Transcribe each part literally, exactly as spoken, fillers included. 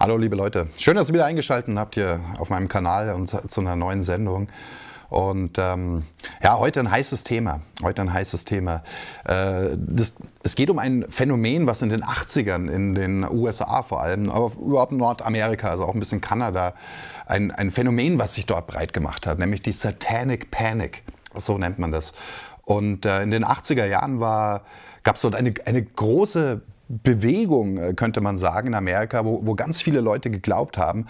Hallo liebe Leute, schön, dass ihr wieder eingeschaltet habt hier auf meinem Kanal und zu einer neuen Sendung. Und ähm, ja, heute ein heißes Thema, heute ein heißes Thema. Äh, das, es geht um ein Phänomen, was in den achtzigern in den U S A vor allem, aber überhaupt Nordamerika, also auch ein bisschen Kanada, ein, ein Phänomen, was sich dort breit gemacht hat, nämlich die Satanic Panic, so nennt man das. Und äh, in den achtziger Jahren gab es dort eine, eine große Bewegung, könnte man sagen, in Amerika, wo, wo ganz viele Leute geglaubt haben,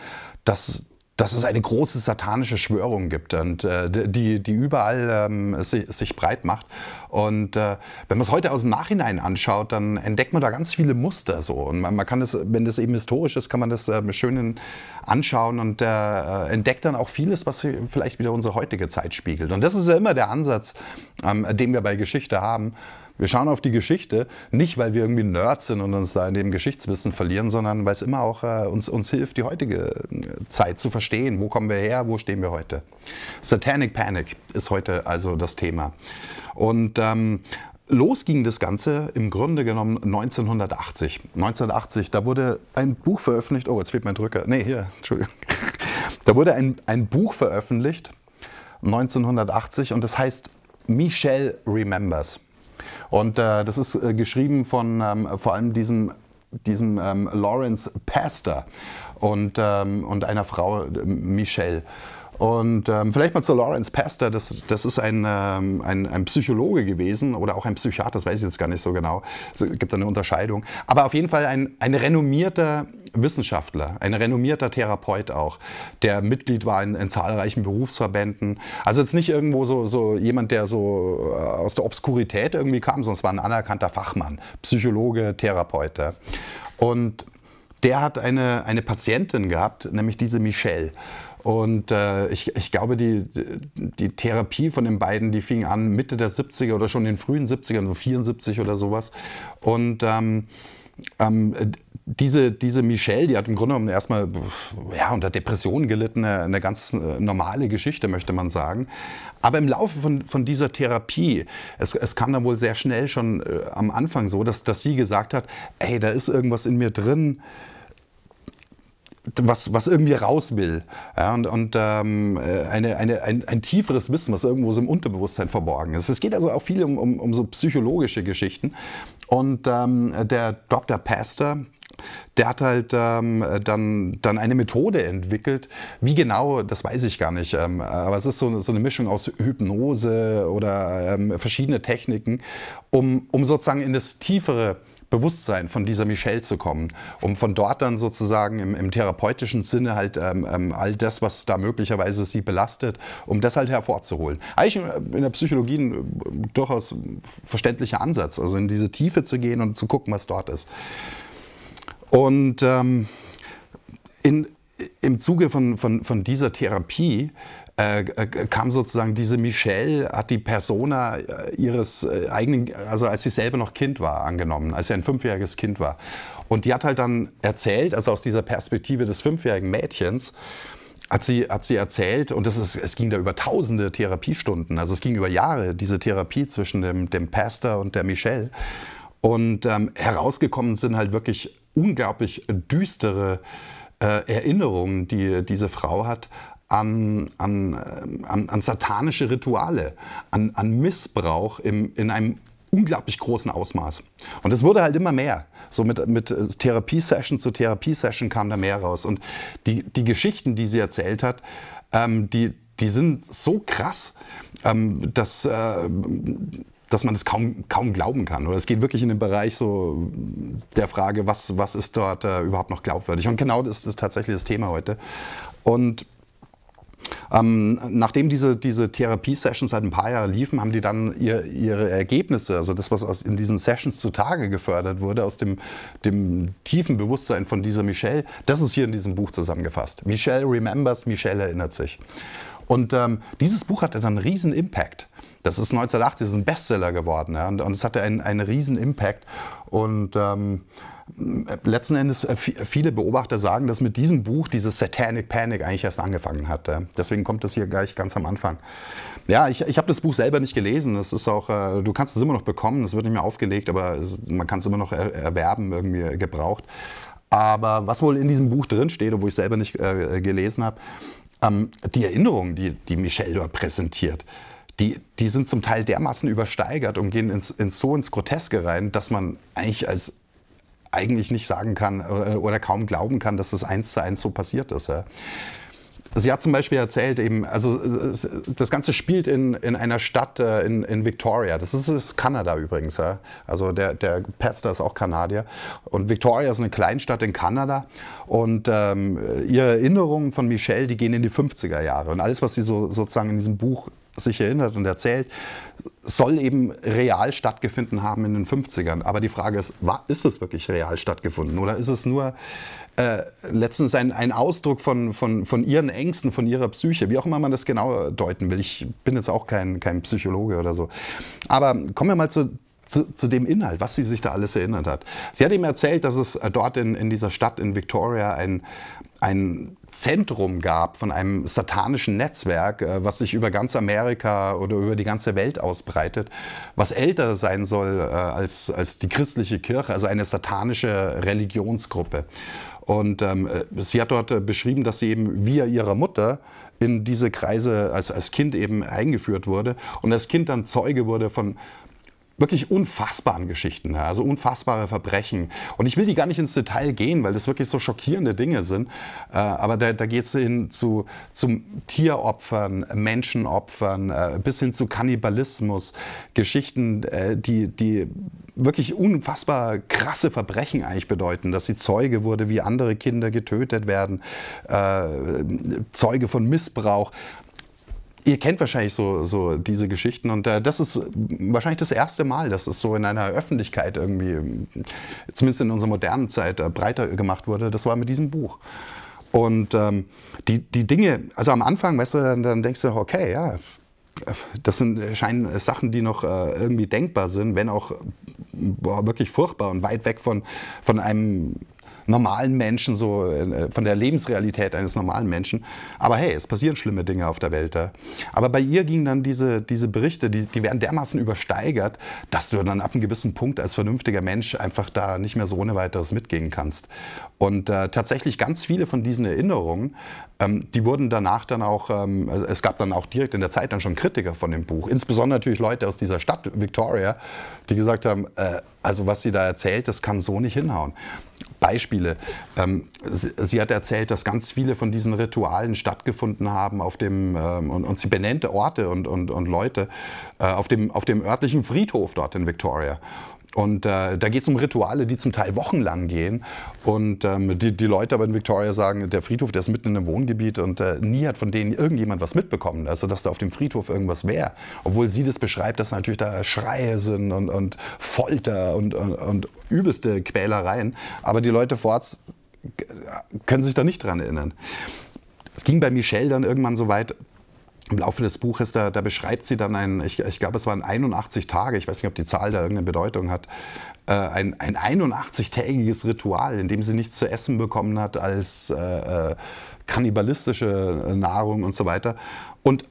dass, dass es eine große satanische Schwörung gibt und äh, die, die überall ähm, sich, sich breit macht. Und äh, wenn man es heute aus dem Nachhinein anschaut, dann entdeckt man da ganz viele Muster so. Und man, man kann das, wenn das eben historisch ist, kann man das äh, schön anschauen und äh, entdeckt dann auch vieles, was vielleicht wieder unsere heutige Zeit spiegelt. Und das ist ja immer der Ansatz, ähm, den wir bei Geschichte haben. Wir schauen auf die Geschichte, nicht weil wir irgendwie Nerds sind und uns da in dem Geschichtswissen verlieren, sondern weil es immer auch äh, uns, uns hilft, die heutige Zeit zu verstehen. Wo kommen wir her, wo stehen wir heute? Satanic Panic ist heute also das Thema. Und ähm, los ging das Ganze im Grunde genommen neunzehnhundertachtzig. neunzehnhundertachtzig, da wurde ein Buch veröffentlicht. Oh, jetzt fehlt mein Drücker. Nee, hier, Entschuldigung. Da wurde ein, ein Buch veröffentlicht, neunzehnhundertachtzig, und das heißt Michelle Remembers. Und äh, das ist äh, geschrieben von ähm, vor allem diesem, diesem ähm, Lawrence Pazder und, ähm, und einer Frau, äh, Michelle. Und ähm, vielleicht mal zu Lawrence Pazder, das, das ist ein, ähm, ein, ein Psychologe gewesen oder auch ein Psychiater, das weiß ich jetzt gar nicht so genau, es gibt da eine Unterscheidung. Aber auf jeden Fall ein, ein renommierter Wissenschaftler, ein renommierter Therapeut auch, der Mitglied war in, in zahlreichen Berufsverbänden. Also jetzt nicht irgendwo so, so jemand, der so aus der Obskurität irgendwie kam, sondern es war ein anerkannter Fachmann, Psychologe, Therapeut. Und der hat eine, eine Patientin gehabt, nämlich diese Michelle. Und äh, ich, ich glaube, die, die Therapie von den beiden, die fing an Mitte der siebziger oder schon in den frühen siebzigern, so vierundsiebzig oder sowas. Und ähm, ähm, diese, diese Michelle, die hat im Grunde genommen erstmal ja, unter Depressionen gelitten, eine, eine ganz normale Geschichte, möchte man sagen. Aber im Laufe von, von dieser Therapie, es, es kam dann wohl sehr schnell schon äh, am Anfang so, dass, dass sie gesagt hat, ey, da ist irgendwas in mir drin, Was, was irgendwie raus will, ja, und, und ähm, eine, eine, ein, ein tieferes Wissen, was irgendwo so im Unterbewusstsein verborgen ist. Es geht also auch viel um, um, um so psychologische Geschichten. Und ähm, der Doktor Pazder, der hat halt ähm, dann, dann eine Methode entwickelt. Wie genau, das weiß ich gar nicht. Ähm, aber es ist so, so eine Mischung aus Hypnose oder ähm, verschiedene Techniken, um, um sozusagen in das tiefere Bewusstsein von dieser Michelle zu kommen, um von dort dann sozusagen im, im therapeutischen Sinne halt ähm, ähm, all das, was da möglicherweise sie belastet, um das halt hervorzuholen. Eigentlich in der Psychologie ein durchaus verständlicher Ansatz, also in diese Tiefe zu gehen und zu gucken, was dort ist. Und ähm, in, im Zuge von, von, von dieser Therapie Äh, kam sozusagen diese Michelle, hat die Persona ihres eigenen, also als sie selber noch Kind war, angenommen, als sie ein fünfjähriges Kind war. Und die hat halt dann erzählt, also aus dieser Perspektive des fünfjährigen Mädchens, hat sie, hat sie erzählt, und das ist, es ging da über tausende Therapiestunden, also es ging über Jahre, diese Therapie zwischen dem, dem Pazder und der Michelle. Und ähm, herausgekommen sind halt wirklich unglaublich düstere äh, Erinnerungen, die diese Frau hat, An, an, an satanische Rituale, an, an Missbrauch im, in einem unglaublich großen Ausmaß. Und es wurde halt immer mehr. So mit, mit Therapiesession zu Therapiesession kam da mehr raus. Und die, die Geschichten, die sie erzählt hat, ähm, die, die sind so krass, ähm, dass... Äh, dass man das kaum, kaum glauben kann. Oder es geht wirklich in den Bereich so der Frage, was, was ist dort äh, überhaupt noch glaubwürdig. Und genau das ist tatsächlich das Thema heute. Und Ähm, nachdem diese, diese Therapie-Sessions halt ein paar Jahre liefen, haben die dann ihr, ihre Ergebnisse, also das, was aus, in diesen Sessions zutage gefördert wurde, aus dem, dem tiefen Bewusstsein von dieser Michelle, das ist hier in diesem Buch zusammengefasst. Michelle Remembers, Michelle erinnert sich. Und ähm, dieses Buch hatte dann einen riesen Impact. Das ist neunzehnhundertachtzig, das ist ein Bestseller geworden, ja, und es hatte einen, einen riesen Impact. Und ähm, letzten Endes, viele Beobachter sagen, dass mit diesem Buch dieses Satanic Panic eigentlich erst angefangen hat. Ja. Deswegen kommt das hier gleich ganz am Anfang. Ja, ich, ich habe das Buch selber nicht gelesen. Das ist auch, äh, du kannst es immer noch bekommen, es wird nicht mehr aufgelegt, aber es, man kann es immer noch er, erwerben, irgendwie gebraucht. Aber was wohl in diesem Buch drinsteht, obwohl ich es selber nicht äh, gelesen habe, ähm, die Erinnerungen, die, die Michelle dort präsentiert, Die, die sind zum Teil dermaßen übersteigert und gehen ins, ins, so ins Groteske rein, dass man eigentlich, als, eigentlich nicht sagen kann oder, oder kaum glauben kann, dass das eins zu eins so passiert ist. Ja. Sie hat zum Beispiel erzählt, eben, also das Ganze spielt in, in einer Stadt in, in Victoria. Das ist, ist Kanada übrigens. Ja. Also der, der Pazder ist auch Kanadier. Und Victoria ist eine Kleinstadt in Kanada. Und ähm, ihre Erinnerungen von Michelle, die gehen in die fünfziger Jahre. Und alles, was sie so, sozusagen in diesem Buch sich erinnert und erzählt, soll eben real stattgefunden haben in den fünfzigern. Aber die Frage ist, war, ist es wirklich real stattgefunden oder ist es nur äh, letztens ein, ein Ausdruck von, von, von ihren Ängsten, von ihrer Psyche, wie auch immer man das genau deuten will. Ich bin jetzt auch kein, kein Psychologe oder so. Aber kommen wir mal zu Zu, zu dem Inhalt, was sie sich da alles erinnert hat. Sie hat ihm erzählt, dass es dort in, in dieser Stadt in Victoria ein, ein Zentrum gab von einem satanischen Netzwerk, was sich über ganz Amerika oder über die ganze Welt ausbreitet, was älter sein soll als, als die christliche Kirche, also eine satanische Religionsgruppe. Und ähm, sie hat dort beschrieben, dass sie eben via ihrer Mutter in diese Kreise als, als Kind eben eingeführt wurde und das Kind dann Zeuge wurde von wirklich unfassbaren Geschichten, also unfassbare Verbrechen. Und ich will die gar nicht ins Detail gehen, weil das wirklich so schockierende Dinge sind. Aber da, da geht es hin zu zum Tieropfern, Menschenopfern, bis hin zu Kannibalismus, Geschichten, die, die wirklich unfassbar krasse Verbrechen eigentlich bedeuten, dass sie Zeuge wurde, wie andere Kinder getötet werden, Zeuge von Missbrauch. Ihr kennt wahrscheinlich so, so diese Geschichten und äh, das ist wahrscheinlich das erste Mal, dass es so in einer Öffentlichkeit irgendwie, zumindest in unserer modernen Zeit, äh, breiter gemacht wurde. Das war mit diesem Buch. Und ähm, die, die Dinge, also am Anfang, weißt du, dann, dann denkst du, okay, ja, das sind, scheinen Sachen, die noch äh, irgendwie denkbar sind, wenn auch boah, wirklich furchtbar und weit weg von, von einem normalen Menschen, so von der Lebensrealität eines normalen Menschen. Aber hey, es passieren schlimme Dinge auf der Welt. Ja. Aber bei ihr gingen dann diese, diese Berichte, die, die werden dermaßen übersteigert, dass du dann ab einem gewissen Punkt als vernünftiger Mensch einfach da nicht mehr so ohne weiteres mitgehen kannst. Und äh, tatsächlich ganz viele von diesen Erinnerungen, ähm, die wurden danach dann auch, ähm, es gab dann auch direkt in der Zeit dann schon Kritiker von dem Buch, insbesondere natürlich Leute aus dieser Stadt Victoria, die gesagt haben, äh, also was sie da erzählt, das kann so nicht hinhauen. Beispiele. Ähm, sie, sie hat erzählt, dass ganz viele von diesen Ritualen stattgefunden haben auf dem, ähm, und, und sie benannte Orte und, und, und Leute äh, auf, dem, auf dem örtlichen Friedhof dort in Victoria. Und äh, da geht es um Rituale, die zum Teil wochenlang gehen. Und ähm, die, die Leute aber in Victoria sagen, der Friedhof, der ist mitten in einem Wohngebiet und äh, nie hat von denen irgendjemand was mitbekommen, also dass da auf dem Friedhof irgendwas wäre. Obwohl sie das beschreibt, dass natürlich da Schreie sind und, und Folter und, und, und übelste Quälereien. Aber die Leute vor Ort können sich da nicht dran erinnern. Es ging bei Michelle dann irgendwann so weit, im Laufe des Buches, da, da beschreibt sie dann einen, ich, ich glaube es waren einundachtzig Tage, ich weiß nicht, ob die Zahl da irgendeine Bedeutung hat, äh, ein, ein einundachtzig-tägiges Ritual, in dem sie nichts zu essen bekommen hat als äh, kannibalistische Nahrung und so weiter. Und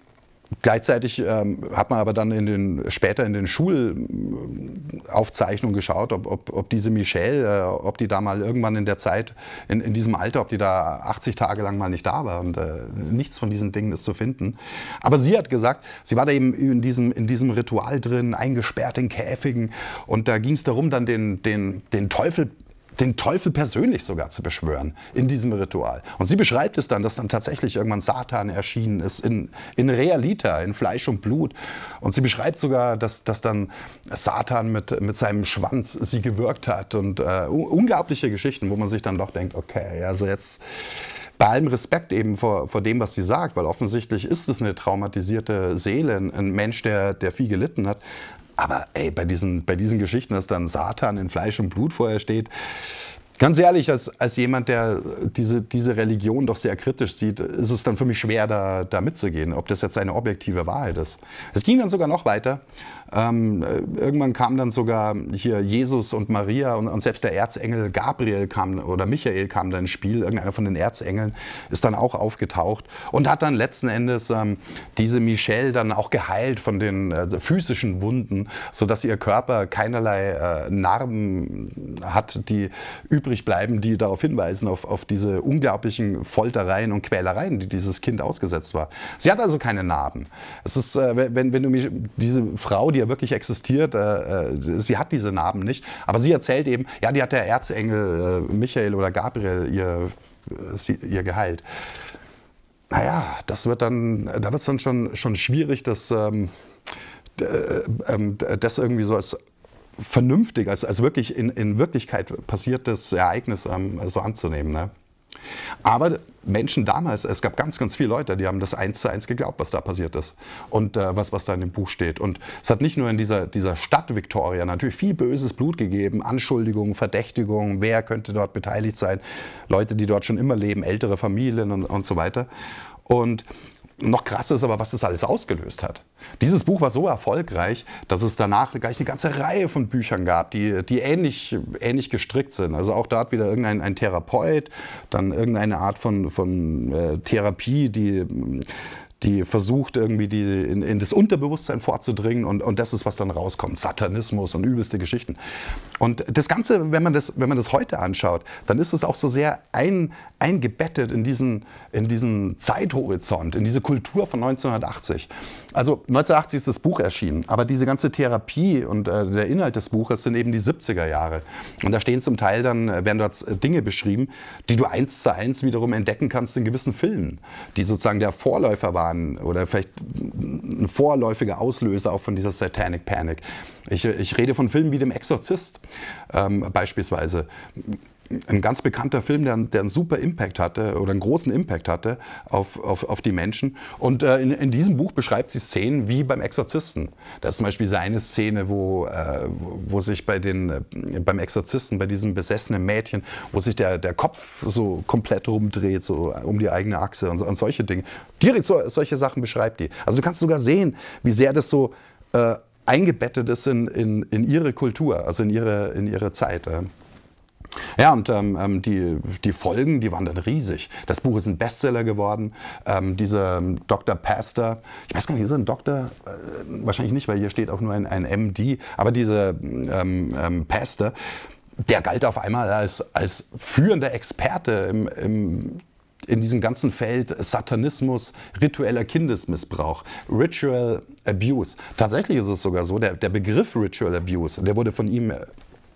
gleichzeitig ähm, hat man aber dann in den, später in den Schulaufzeichnungen geschaut, ob, ob, ob diese Michelle, äh, ob die da mal irgendwann in der Zeit, in, in diesem Alter, ob die da achtzig Tage lang mal nicht da war und äh, nichts von diesen Dingen ist zu finden. Aber sie hat gesagt, sie war da eben in diesem, in diesem Ritual drin, eingesperrt in Käfigen und da ging es darum, dann den, den, den Teufel den Teufel persönlich sogar zu beschwören in diesem Ritual. Und sie beschreibt es dann, dass dann tatsächlich irgendwann Satan erschienen ist in, in Realita, in Fleisch und Blut. Und sie beschreibt sogar, dass, dass dann Satan mit, mit seinem Schwanz sie gewürgt hat und äh, unglaubliche Geschichten, wo man sich dann doch denkt, okay, also jetzt bei allem Respekt eben vor, vor dem, was sie sagt, weil offensichtlich ist es eine traumatisierte Seele, ein Mensch, der, der viel gelitten hat. Aber ey, bei diesen, bei diesen Geschichten, dass dann Satan in Fleisch und Blut vorher steht, Ganz ehrlich, als, als jemand, der diese, diese Religion doch sehr kritisch sieht, ist es dann für mich schwer, da, da mitzugehen, ob das jetzt eine objektive Wahrheit ist. Es ging dann sogar noch weiter. Ähm, irgendwann kamen dann sogar hier Jesus und Maria und, und selbst der Erzengel Gabriel kam oder Michael kam dann ins Spiel. Irgendeiner von den Erzengeln ist dann auch aufgetaucht und hat dann letzten Endes ähm, diese Michelle dann auch geheilt von den äh, physischen Wunden, sodass ihr Körper keinerlei äh, Narben hat, die übrig bleiben, die darauf hinweisen, auf, auf diese unglaublichen Foltereien und Quälereien, die dieses Kind ausgesetzt war. Sie hat also keine Narben. Es ist, äh, wenn, wenn du mich, diese Frau, die ja wirklich existiert, äh, äh, sie hat diese Narben nicht, aber sie erzählt eben, ja, die hat der Erzengel äh, Michael oder Gabriel ihr, äh, sie, ihr geheilt. Naja, das wird dann, da wird es dann schon, schon schwierig, dass, ähm, äh, äh, das irgendwie so als vernünftig, als, als wirklich in, in Wirklichkeit passiertes Ereignis ähm, so anzunehmen. Ne? Aber Menschen damals, es gab ganz, ganz viele Leute, die haben das eins zu eins geglaubt, was da passiert ist und äh, was, was da in dem Buch steht. Und es hat nicht nur in dieser, dieser Stadt Victoria natürlich viel böses Blut gegeben, Anschuldigungen, Verdächtigungen, wer könnte dort beteiligt sein, Leute, die dort schon immer leben, ältere Familien und, und so weiter. Und noch krasser ist aber, was das alles ausgelöst hat. Dieses Buch war so erfolgreich, dass es danach gleich eine ganze Reihe von Büchern gab, die, die ähnlich, ähnlich gestrickt sind. Also auch da hat wieder irgendein ein Therapeut, dann irgendeine Art von, von äh, Therapie, die, die versucht, irgendwie die, in, in das Unterbewusstsein vorzudringen. Und, und das ist, was dann rauskommt. Satanismus und übelste Geschichten. Und das Ganze, wenn man das, wenn man das heute anschaut, dann ist es auch so sehr ein, eingebettet in diesen, in diesen Zeithorizont, in diese Kultur von neunzehnhundertachtzig. Also neunzehnhundertachtzig ist das Buch erschienen, aber diese ganze Therapie und äh, der Inhalt des Buches sind eben die siebziger Jahre. Und da stehen zum Teil dann, werden dort Dinge beschrieben, die du eins zu eins wiederum entdecken kannst in gewissen Filmen, die sozusagen der Vorläufer waren oder vielleicht ein vorläufiger Auslöser auch von dieser Satanic Panic. Ich, ich rede von Filmen wie dem Exorzist ähm, beispielsweise. Ein ganz bekannter Film, der, der einen super Impact hatte oder einen großen Impact hatte auf, auf, auf die Menschen. Und äh, in, in diesem Buch beschreibt sie Szenen wie beim Exorzisten. Das ist zum Beispiel seine Szene, wo, äh, wo sich bei den, äh, beim Exorzisten, bei diesem besessenen Mädchen, wo sich der, der Kopf so komplett rumdreht, so um die eigene Achse und, und solche Dinge. Direkt so, solche Sachen beschreibt die. Also du kannst sogar sehen, wie sehr das so äh, eingebettet ist in, in, in ihre Kultur, also in ihre, in ihre Zeit. Äh. Ja, und ähm, die, die Folgen, die waren dann riesig. Das Buch ist ein Bestseller geworden. Ähm, dieser Doktor Pazder, ich weiß gar nicht, ist er ein Doktor? Äh, wahrscheinlich nicht, weil hier steht auch nur ein, ein M D. Aber dieser ähm, ähm, Pazder, der galt auf einmal als, als führender Experte im, im in diesem ganzen Feld Satanismus, ritueller Kindesmissbrauch, Ritual Abuse. Tatsächlich ist es sogar so, der, der Begriff Ritual Abuse, der wurde von ihm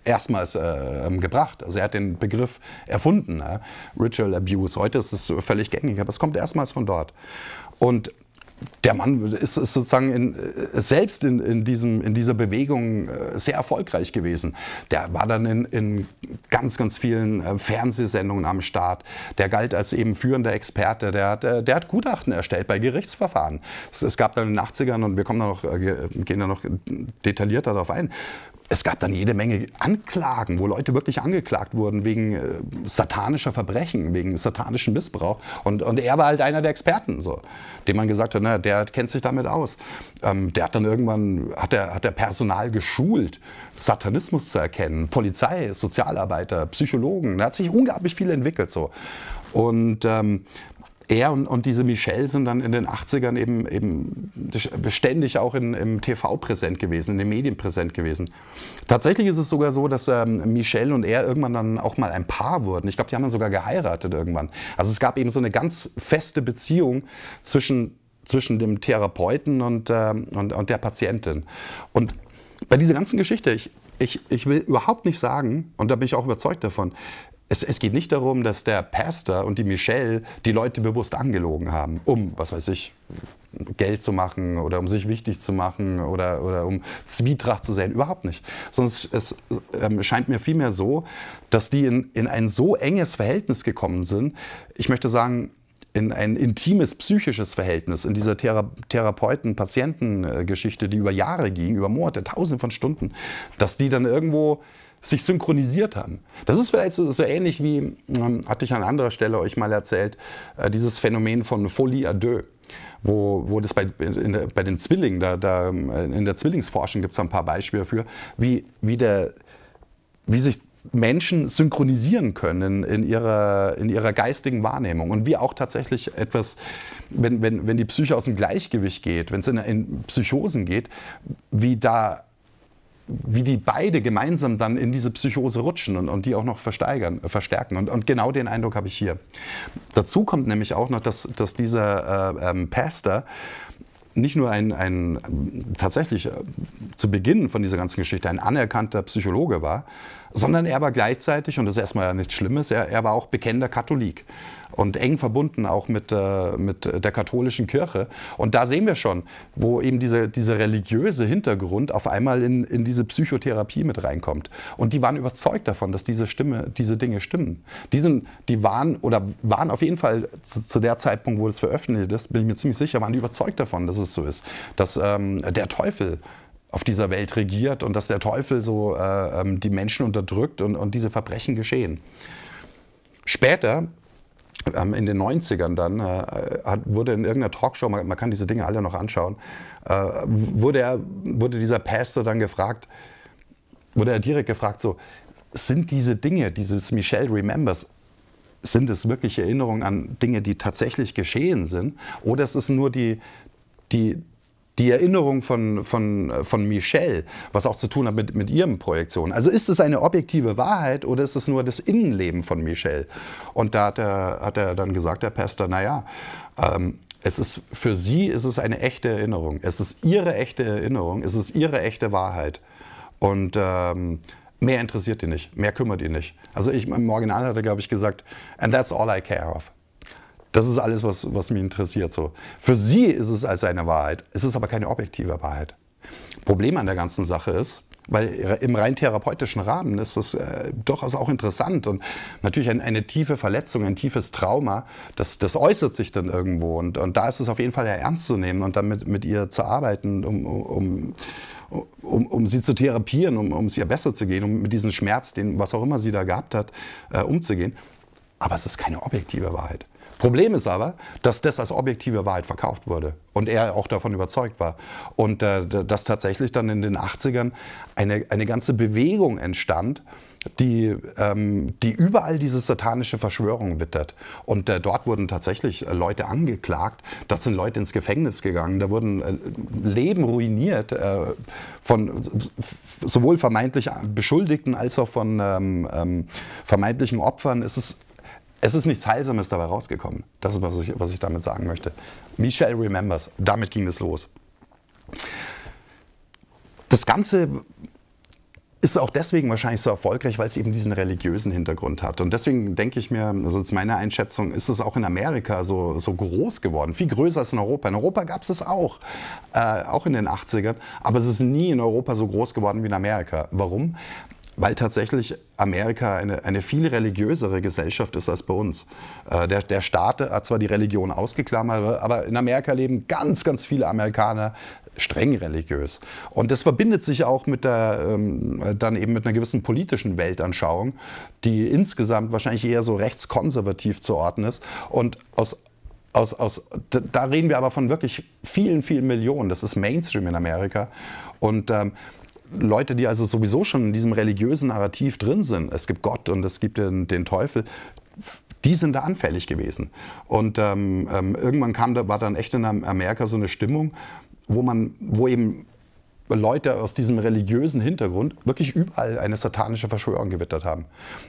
erstmals äh, gebracht. Also er hat den Begriff erfunden, ne? Ritual Abuse. Heute ist es völlig gängig, aber es kommt erstmals von dort. Und der Mann ist, ist sozusagen in, selbst in, in, diesem, in dieser Bewegung sehr erfolgreich gewesen. Der war dann in, in ganz, ganz vielen Fernsehsendungen am Start. Der galt als eben führender Experte. Der hat, der hat Gutachten erstellt bei Gerichtsverfahren. Es, es gab dann in den achtzigern, und wir kommen da noch, gehen da noch detaillierter darauf ein, es gab dann jede Menge Anklagen, wo Leute wirklich angeklagt wurden wegen äh, satanischer Verbrechen, wegen satanischen Missbrauch. Und, und er war halt einer der Experten, so, dem man gesagt hat, na, der kennt sich damit aus. Ähm, der hat dann irgendwann, hat der, hat der Personal geschult, Satanismus zu erkennen, Polizei, Sozialarbeiter, Psychologen. Da hat sich unglaublich viel entwickelt, so. Und ähm, er und, und diese Michelle sind dann in den achtzigern eben, eben ständig auch in, im T V präsent gewesen, in den Medien präsent gewesen. Tatsächlich ist es sogar so, dass ähm, Michelle und er irgendwann dann auch mal ein Paar wurden. Ich glaube, die haben dann sogar geheiratet irgendwann. Also es gab eben so eine ganz feste Beziehung zwischen, zwischen dem Therapeuten und, ähm, und, und der Patientin. Und bei dieser ganzen Geschichte, ich, ich, ich will überhaupt nicht sagen, und da bin ich auch überzeugt davon, Es, es geht nicht darum, dass der Pazder und die Michelle die Leute bewusst angelogen haben, um, was weiß ich, Geld zu machen oder um sich wichtig zu machen oder, oder um Zwietracht zu sehen. Überhaupt nicht. Sondern es, es ähm, scheint mir vielmehr so, dass die in, in ein so enges Verhältnis gekommen sind. Ich möchte sagen, in ein intimes psychisches Verhältnis, in dieser Thera Therapeuten-Patienten-Geschichte, die über Jahre ging, über Monate, tausende von Stunden, dass die dann irgendwo sich synchronisiert haben. Das ist vielleicht so, so ähnlich wie, ähm, hatte ich an anderer Stelle euch mal erzählt, äh, dieses Phänomen von Folie à deux, wo, wo das bei, in der, bei den Zwillingen, da, da, in der Zwillingsforschung gibt es ein paar Beispiele dafür, wie, wie, der, wie sich Menschen synchronisieren können in ihrer, in ihrer geistigen Wahrnehmung und wie auch tatsächlich etwas, wenn, wenn, wenn die Psyche aus dem Gleichgewicht geht, wenn es in, in Psychosen geht, wie da wie die beide gemeinsam dann in diese Psychose rutschen und, und die auch noch versteigern, verstärken. Und, und genau den Eindruck habe ich hier. Dazu kommt nämlich auch noch, dass, dass dieser äh, ähm, Pazder nicht nur ein, ein tatsächlich äh, zu Beginn von dieser ganzen Geschichte ein anerkannter Psychologe war, sondern er war gleichzeitig, und das ist erstmal nichts Schlimmes, er, er war auch bekennender Katholik und eng verbunden auch mit, äh, mit der katholischen Kirche. Und da sehen wir schon, wo eben dieser, dieser religiöse Hintergrund auf einmal in, in diese Psychotherapie mit reinkommt. Und die waren überzeugt davon, dass diese, Stimme, diese Dinge stimmen. Die, sind, die waren, oder waren auf jeden Fall zu, zu der Zeitpunkt, wo das veröffentlicht ist, bin ich mir ziemlich sicher, waren die überzeugt davon, dass es so ist, dass ähm, der Teufel auf dieser Welt regiert und dass der Teufel so äh, ähm, die Menschen unterdrückt und, und diese Verbrechen geschehen. Später, in den neunzigern dann, wurde in irgendeiner Talkshow, man kann diese Dinge alle noch anschauen, wurde, er, wurde dieser Pazder dann gefragt, wurde er direkt gefragt, so, sind diese Dinge, dieses Michelle Remembers, sind es wirklich Erinnerungen an Dinge, die tatsächlich geschehen sind? Oder ist es nur die, die, die Erinnerung von, von, von Michelle, was auch zu tun hat mit, mit ihren Projektionen? Also ist es eine objektive Wahrheit oder ist es nur das Innenleben von Michelle? Und da hat er, hat er dann gesagt, der Pazder, naja, ähm, es ist, für sie ist es eine echte Erinnerung. Es ist ihre echte Erinnerung, es ist ihre echte Wahrheit. Und ähm, mehr interessiert die nicht, mehr kümmert die nicht. Also ich, im Original hat er, glaube ich, gesagt, and that's all I care of. Das ist alles, was, was mich interessiert. So. Für sie ist es als eine Wahrheit, es ist aber keine objektive Wahrheit. Problem an der ganzen Sache ist, weil im rein therapeutischen Rahmen ist das äh, durchaus auch interessant und natürlich ein, eine tiefe Verletzung, ein tiefes Trauma, das, das äußert sich dann irgendwo und, und da ist es auf jeden Fall ja ernst zu nehmen und dann mit, mit ihr zu arbeiten, um, um, um, um sie zu therapieren, um, um es ihr besser zu gehen, um mit diesem Schmerz, den, was auch immer sie da gehabt hat, äh, umzugehen. Aber es ist keine objektive Wahrheit. Problem ist aber, dass das als objektive Wahrheit verkauft wurde und er auch davon überzeugt war. Und äh, dass tatsächlich dann in den achtzigern eine, eine ganze Bewegung entstand, die, ähm, die überall diese satanische Verschwörung wittert. Und äh, dort wurden tatsächlich äh, Leute angeklagt, da sind Leute ins Gefängnis gegangen, da wurden äh, Leben ruiniert äh, von sowohl vermeintlich Beschuldigten als auch von ähm, ähm, vermeintlichen Opfern. Es ist Es ist nichts Heilsames dabei rausgekommen. Das ist, was ich, was ich damit sagen möchte. Michelle Remembers, damit ging es los. Das Ganze ist auch deswegen wahrscheinlich so erfolgreich, weil es eben diesen religiösen Hintergrund hat. Und deswegen denke ich mir, also das ist meine Einschätzung, ist es auch in Amerika so, so groß geworden, viel größer als in Europa. In Europa gab es es auch, äh, auch in den achtzigern, aber es ist nie in Europa so groß geworden wie in Amerika. Warum? Weil tatsächlich Amerika eine, eine viel religiösere Gesellschaft ist als bei uns. Äh, der, der Staat hat zwar die Religion ausgeklammert, aber in Amerika leben ganz, ganz viele Amerikaner streng religiös. Und das verbindet sich auch mit der, ähm, dann eben mit einer gewissen politischen Weltanschauung, die insgesamt wahrscheinlich eher so rechtskonservativ zu ordnen ist. Und aus Aus, aus, da reden wir aber von wirklich vielen, vielen Millionen. Das ist Mainstream in Amerika. Und ähm, Leute, die also sowieso schon in diesem religiösen Narrativ drin sind, es gibt Gott und es gibt den, den Teufel, die sind da anfällig gewesen. Und ähm, irgendwann kam, da war dann echt in Amerika so eine Stimmung, wo man, wo eben Leute aus diesem religiösen Hintergrund wirklich überall eine satanische Verschwörung gewittert haben.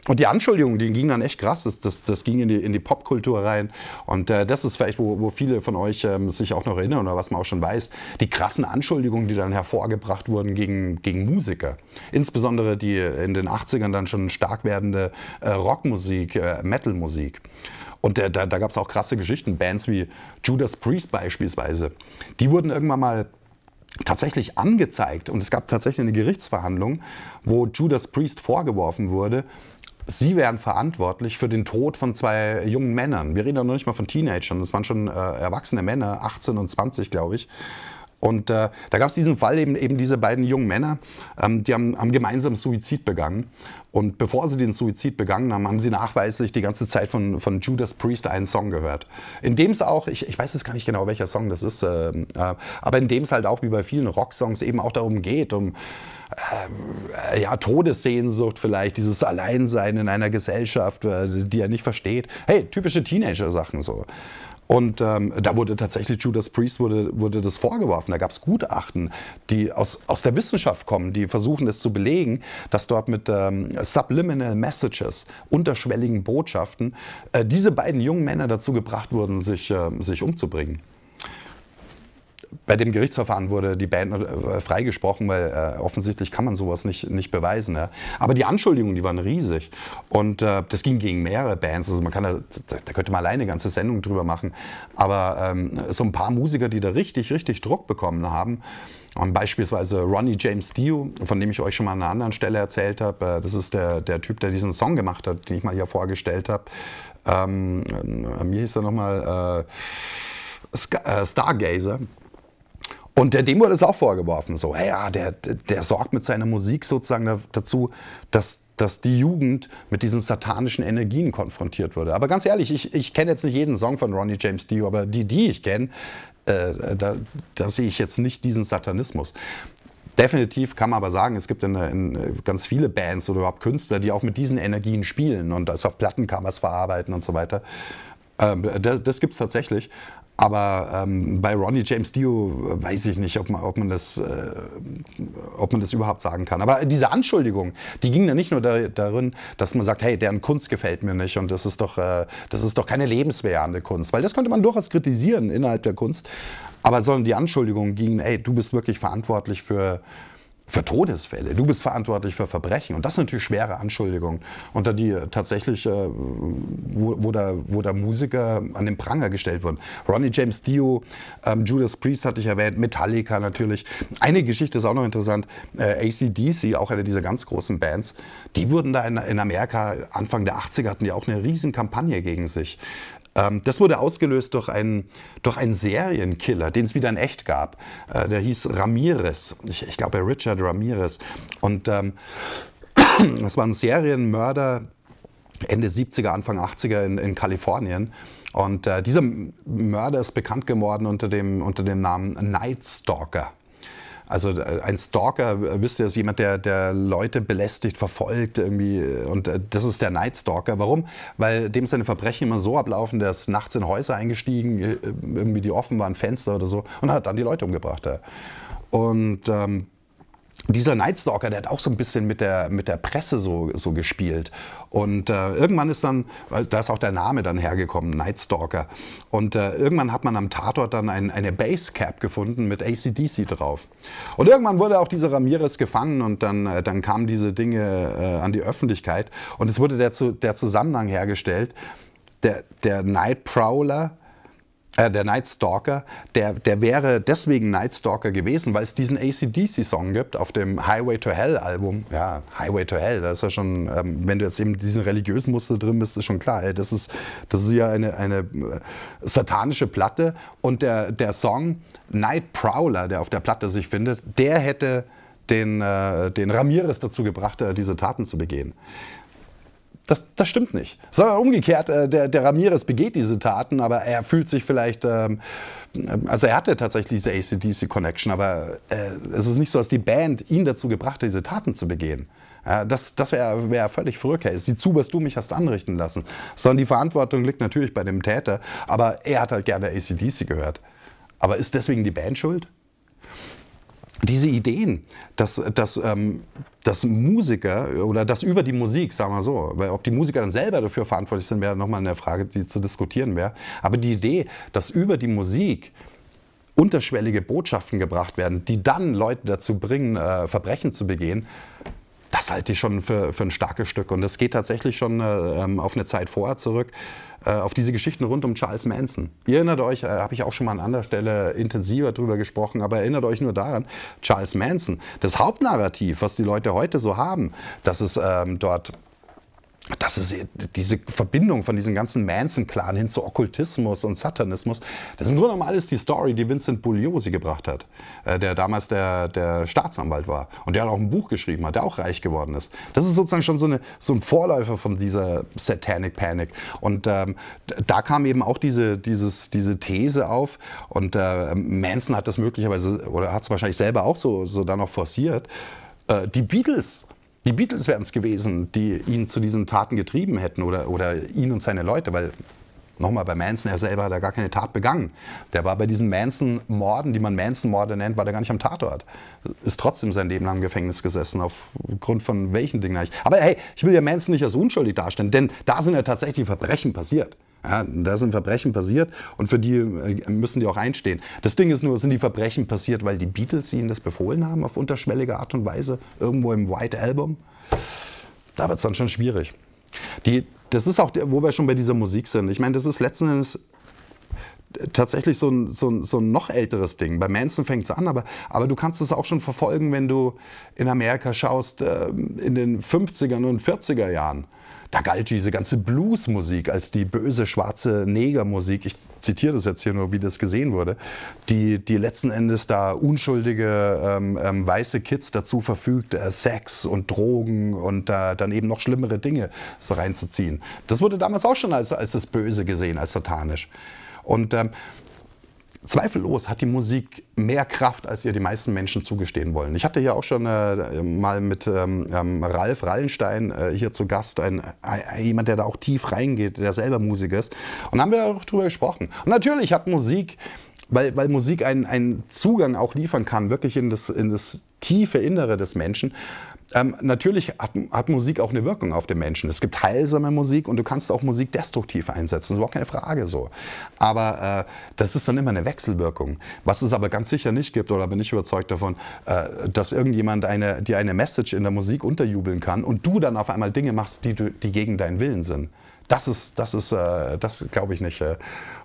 Und die Anschuldigungen, die gingen dann echt krass, das, das, das ging in die, in die Popkultur rein. Und äh, das ist vielleicht, wo, wo viele von euch ähm, sich auch noch erinnern oder was man auch schon weiß, die krassen Anschuldigungen, die dann hervorgebracht wurden gegen, gegen Musiker. Insbesondere die in den achtzigern dann schon stark werdende äh, Rockmusik, äh, Metalmusik. Und da, da, da gab es auch krasse Geschichten, Bands wie Judas Priest beispielsweise. Die wurden irgendwann mal tatsächlich angezeigt und es gab tatsächlich eine Gerichtsverhandlung, wo Judas Priest vorgeworfen wurde, Sie wären verantwortlich für den Tod von zwei jungen Männern. Wir reden ja noch nicht mal von Teenagern, das waren schon äh, erwachsene Männer, achtzehn und zwanzig, glaube ich. Und äh, da gab es diesen Fall eben, eben diese beiden jungen Männer, ähm, die haben, haben gemeinsam Suizid begangen. Und bevor sie den Suizid begangen haben, haben sie nachweislich die ganze Zeit von, von Judas Priest einen Song gehört. In dem es auch, ich, ich weiß jetzt gar nicht genau, welcher Song das ist, äh, äh, aber in dem es halt auch wie bei vielen Rocksongs eben auch darum geht, um äh, ja, Todessehnsucht vielleicht, dieses Alleinsein in einer Gesellschaft, äh, die er nicht versteht. Hey, typische Teenager-Sachen so. Und ähm, da wurde tatsächlich Judas Priest wurde, wurde das vorgeworfen. Da gab es Gutachten, die aus, aus der Wissenschaft kommen, die versuchen das zu belegen, dass dort mit ähm, Subliminal Messages, unterschwelligen Botschaften, äh, diese beiden jungen Männer dazu gebracht wurden, sich, äh, sich umzubringen. Bei dem Gerichtsverfahren wurde die Band äh, freigesprochen, weil äh, offensichtlich kann man sowas nicht, nicht beweisen. Ja? Aber die Anschuldigungen, die waren riesig. Und äh, das ging gegen mehrere Bands. Also man kann da, da könnte man alleine eine ganze Sendung drüber machen. Aber ähm, so ein paar Musiker, die da richtig, richtig Druck bekommen haben, und beispielsweise Ronnie James Dio, von dem ich euch schon mal an einer anderen Stelle erzählt habe. Das ist der, der Typ, der diesen Song gemacht hat, den ich mal hier vorgestellt habe. Ähm, mir hieß er nochmal äh, Stargazer. Und der, dem wurde es auch vorgeworfen, so, hey, ja, der, der, der sorgt mit seiner Musik sozusagen da, dazu, dass, dass die Jugend mit diesen satanischen Energien konfrontiert wurde. Aber ganz ehrlich, ich, ich kenne jetzt nicht jeden Song von Ronnie James Dio, aber die, die ich kenne, äh, da, da sehe ich jetzt nicht diesen Satanismus. Definitiv kann man aber sagen, es gibt in, in ganz viele Bands oder überhaupt Künstler, die auch mit diesen Energien spielen und das auf Plattencovers verarbeiten und so weiter. Ähm, das das gibt es tatsächlich. Aber ähm, bei Ronnie James Dio weiß ich nicht, ob man, ob man das, äh, ob man das überhaupt sagen kann. Aber diese Anschuldigung, die ging ja nicht nur da, darin, dass man sagt, hey, deren Kunst gefällt mir nicht und das ist doch, äh, das ist doch keine lebensbejahende Kunst. Weil das könnte man durchaus kritisieren innerhalb der Kunst. Aber sondern die Anschuldigung ging, hey, du bist wirklich verantwortlich für, für Todesfälle, du bist verantwortlich für Verbrechen. Und das sind natürlich schwere Anschuldigungen. Und da die tatsächlich, äh, wo, wo, da, wo da Musiker an den Pranger gestellt wurden. Ronnie James Dio, ähm, Judas Priest hatte ich erwähnt, Metallica natürlich. Eine Geschichte ist auch noch interessant, äh, A C D C, auch eine dieser ganz großen Bands, die wurden da in, in Amerika, Anfang der achtziger hatten die auch eine riesen Kampagne gegen sich. Das wurde ausgelöst durch einen, durch einen Serienkiller, den es wieder in echt gab. Der hieß Ramirez. Ich, ich glaube, Richard Ramirez. Und ähm, das war ein Serienmörder Ende siebziger, Anfang achtziger in, in Kalifornien. Und äh, dieser Mörder ist bekannt geworden unter dem, unter dem Namen Night Stalker. Also ein Stalker, wisst ihr, ist jemand, der, der Leute belästigt, verfolgt irgendwie. Und das ist der Night Stalker. Warum? Weil dem seine Verbrechen immer so ablaufen, der ist nachts in Häuser eingestiegen, irgendwie die offen waren, Fenster oder so, und hat dann die Leute umgebracht. Ja. Und ähm, dieser Night Stalker, der hat auch so ein bisschen mit der, mit der Presse so, so gespielt. Und äh, irgendwann ist dann, da ist auch der Name dann hergekommen, Night Stalker. Und äh, irgendwann hat man am Tatort dann ein, eine Basecap gefunden mit A C D C drauf. Und irgendwann wurde auch dieser Ramirez gefangen und dann, äh, dann kamen diese Dinge äh, an die Öffentlichkeit. Und es wurde der, der Zusammenhang hergestellt, der, der Night Prowler, Äh, der Night Stalker, der, der wäre deswegen Night Stalker gewesen, weil es diesen A C D C-Song gibt auf dem Highway to Hell-Album. Ja, Highway to Hell, da ist ja schon, ähm, wenn du jetzt eben diesen religiösen Muster drin bist, ist schon klar, ey, das, ist, das ist ja eine, eine satanische Platte. Und der, der Song Night Prowler, der auf der Platte sich findet, der hätte den, äh, den Ramirez dazu gebracht, äh, diese Taten zu begehen. Das, das stimmt nicht. Sondern umgekehrt, äh, der, der Ramirez begeht diese Taten, aber er fühlt sich vielleicht, ähm, also er hatte tatsächlich diese A C D C-Connection, aber äh, es ist nicht so, dass die Band ihn dazu gebracht hat, diese Taten zu begehen. Ja, das das wäre wär völlig verrückt. Hey, sieh zu, was du mich hast anrichten lassen. Sondern die Verantwortung liegt natürlich bei dem Täter, aber er hat halt gerne A C D C gehört. Aber ist deswegen die Band schuld? Diese Ideen, dass, dass, ähm, dass Musiker oder dass über die Musik, sagen wir so, weil ob die Musiker dann selber dafür verantwortlich sind, wäre nochmal eine Frage, die zu diskutieren wäre. Aber die Idee, dass über die Musik unterschwellige Botschaften gebracht werden, die dann Leute dazu bringen, äh, Verbrechen zu begehen, das halte ich schon für, für ein starkes Stück. Und das geht tatsächlich schon äh, auf eine Zeit vorher zurück, äh, auf diese Geschichten rund um Charles Manson. Ihr erinnert euch, äh, habe ich auch schon mal an anderer Stelle intensiver drüber gesprochen, aber erinnert euch nur daran, Charles Manson, das Hauptnarrativ, was die Leute heute so haben, dass es ähm, dort Das ist diese Verbindung von diesem ganzen Manson-Clan hin zu Okkultismus und Satanismus. Das ist im Grunde genommen alles die Story, die Vincent Bugliosi gebracht hat, der damals der, der Staatsanwalt war und der auch ein Buch geschrieben hat, der auch reich geworden ist. Das ist sozusagen schon so, eine, so ein Vorläufer von dieser Satanic Panic. Und ähm, da kam eben auch diese, dieses, diese These auf, und äh, Manson hat das möglicherweise, oder hat es wahrscheinlich selber auch so, so dann auch forciert, äh, die Beatles. Die Beatles wären es gewesen, die ihn zu diesen Taten getrieben hätten, oder, oder ihn und seine Leute, weil nochmal, bei Manson, er selber hat da gar keine Tat begangen. Der war bei diesen Manson-Morden, die man Manson-Morde nennt, war der gar nicht am Tatort. Ist trotzdem sein Leben lang im Gefängnis gesessen, aufgrund von welchen Dingen eigentlich. Aber hey, ich will ja Manson nicht als unschuldig darstellen, denn da sind ja tatsächlich Verbrechen passiert. Ja, da sind Verbrechen passiert, und für die müssen die auch einstehen. Das Ding ist nur, sind die Verbrechen passiert, weil die Beatles ihnen das befohlen haben, auf unterschwellige Art und Weise, irgendwo im White Album? Da wird es dann schon schwierig. Die, das ist auch, wo wir schon bei dieser Musik sind. Ich meine, das ist letzten Endes tatsächlich so ein, so ein, so ein noch älteres Ding. Bei Manson fängt es an, aber, aber du kannst es auch schon verfolgen, wenn du in Amerika schaust, äh, in den fünfziger und vierziger Jahren. Da galt diese ganze Bluesmusik als die böse schwarze Negermusik, ich zitiere das jetzt hier nur, wie das gesehen wurde, die, die letzten Endes da unschuldige ähm, ähm, weiße Kids dazu verfügt, äh, Sex und Drogen und äh, dann eben noch schlimmere Dinge so reinzuziehen. Das wurde damals auch schon als, als das Böse gesehen, als satanisch. Und ähm, zweifellos hat die Musik mehr Kraft, als ihr die meisten Menschen zugestehen wollen. Ich hatte ja auch schon äh, mal mit ähm, ähm, Ralf Rallenstein äh, hier zu Gast, ein, äh, jemand, der da auch tief reingeht, der selber Musiker ist. Und da haben wir auch drüber gesprochen. Und natürlich hat Musik, weil, weil Musik einen, einen Zugang auch liefern kann, wirklich in das, in das tiefe Innere des Menschen. Ähm, natürlich hat, hat Musik auch eine Wirkung auf den Menschen. Es gibt heilsame Musik, und du kannst auch Musik destruktiv einsetzen, das ist überhaupt keine Frage so. Aber äh, das ist dann immer eine Wechselwirkung. Was es aber ganz sicher nicht gibt, oder bin ich überzeugt davon, äh, dass irgendjemand eine, dir eine Message in der Musik unterjubeln kann und du dann auf einmal Dinge machst, die, die gegen deinen Willen sind. Das ist, das ist, äh, das glaube ich nicht. Äh.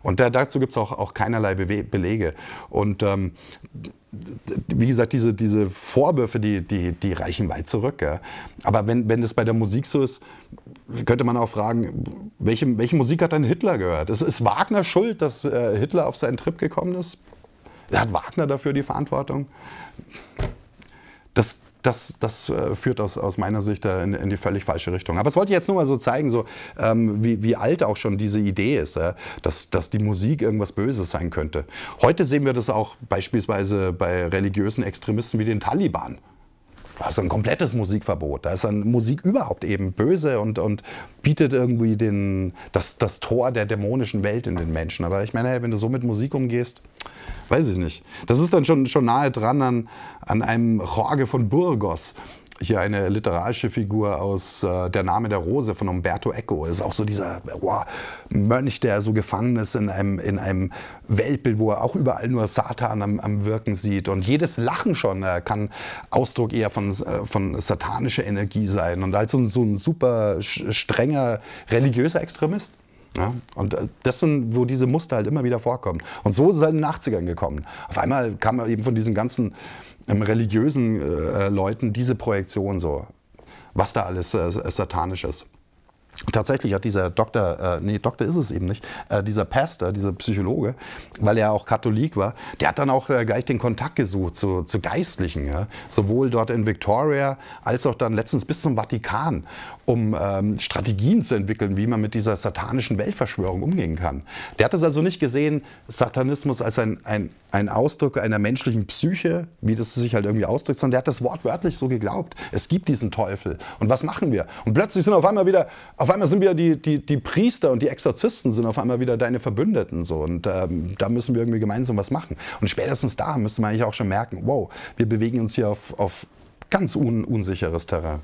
Und da, dazu gibt es auch, auch keinerlei Be- Belege. Und ähm, wie gesagt, diese, diese Vorwürfe, die, die, die reichen weit zurück. Ja. Aber wenn, wenn das bei der Musik so ist, könnte man auch fragen, welche, welche Musik hat denn Hitler gehört? Ist, ist Wagner schuld, dass äh, Hitler auf seinen Trip gekommen ist? Hat Wagner dafür die Verantwortung? Das, das, das äh, führt aus, aus meiner Sicht äh, in, in die völlig falsche Richtung. Aber es wollte ich jetzt nur mal so zeigen, so, ähm, wie, wie alt auch schon diese Idee ist, äh, dass, dass die Musik irgendwas Böses sein könnte. Heute sehen wir das auch beispielsweise bei religiösen Extremisten wie den Taliban. Da ist ein komplettes Musikverbot. Da ist dann Musik überhaupt eben böse und, und bietet irgendwie den, das, das Tor der dämonischen Welt in den Menschen. Aber ich meine, hey, wenn du so mit Musik umgehst, weiß ich nicht. Das ist dann schon, schon nahe dran an, an einem Jorge von Burgos. Hier eine literarische Figur aus äh, Der Name der Rose von Umberto Eco. Das ist auch so dieser wow, Mönch, der so gefangen ist in einem, in einem Weltbild, wo er auch überall nur Satan am, am Wirken sieht. Und jedes Lachen schon äh, kann Ausdruck eher von, äh, von satanischer Energie sein. Und als so, so ein super strenger religiöser Extremist. Ja? Und das sind, wo diese Muster halt immer wieder vorkommen. Und so ist es halt in den achtzigern gekommen. Auf einmal kam er eben von diesen ganzen im religiösen äh, Leuten diese Projektion so, was da alles äh, satanisch ist. Tatsächlich hat dieser Doktor, äh, nee, Doktor ist es eben nicht, äh, dieser Pastor, dieser Psychologe, weil er auch Katholik war, der hat dann auch äh, gleich den Kontakt gesucht zu, zu Geistlichen, ja? Sowohl dort in Victoria als auch dann letztens bis zum Vatikan, um ähm, Strategien zu entwickeln, wie man mit dieser satanischen Weltverschwörung umgehen kann. Der hat es also nicht gesehen, Satanismus als ein, ein, ein Ausdruck einer menschlichen Psyche, wie das sich halt irgendwie ausdrückt, sondern der hat das wortwörtlich so geglaubt. Es gibt diesen Teufel. Und was machen wir? Und plötzlich sind auf einmal wieder... Auf einmal sind wieder die, die, die Priester und die Exorzisten sind auf einmal wieder deine Verbündeten. So. Und ähm, da müssen wir irgendwie gemeinsam was machen. Und spätestens da müsste man eigentlich auch schon merken, wow, wir bewegen uns hier auf, auf ganz un, unsicheres Terrain.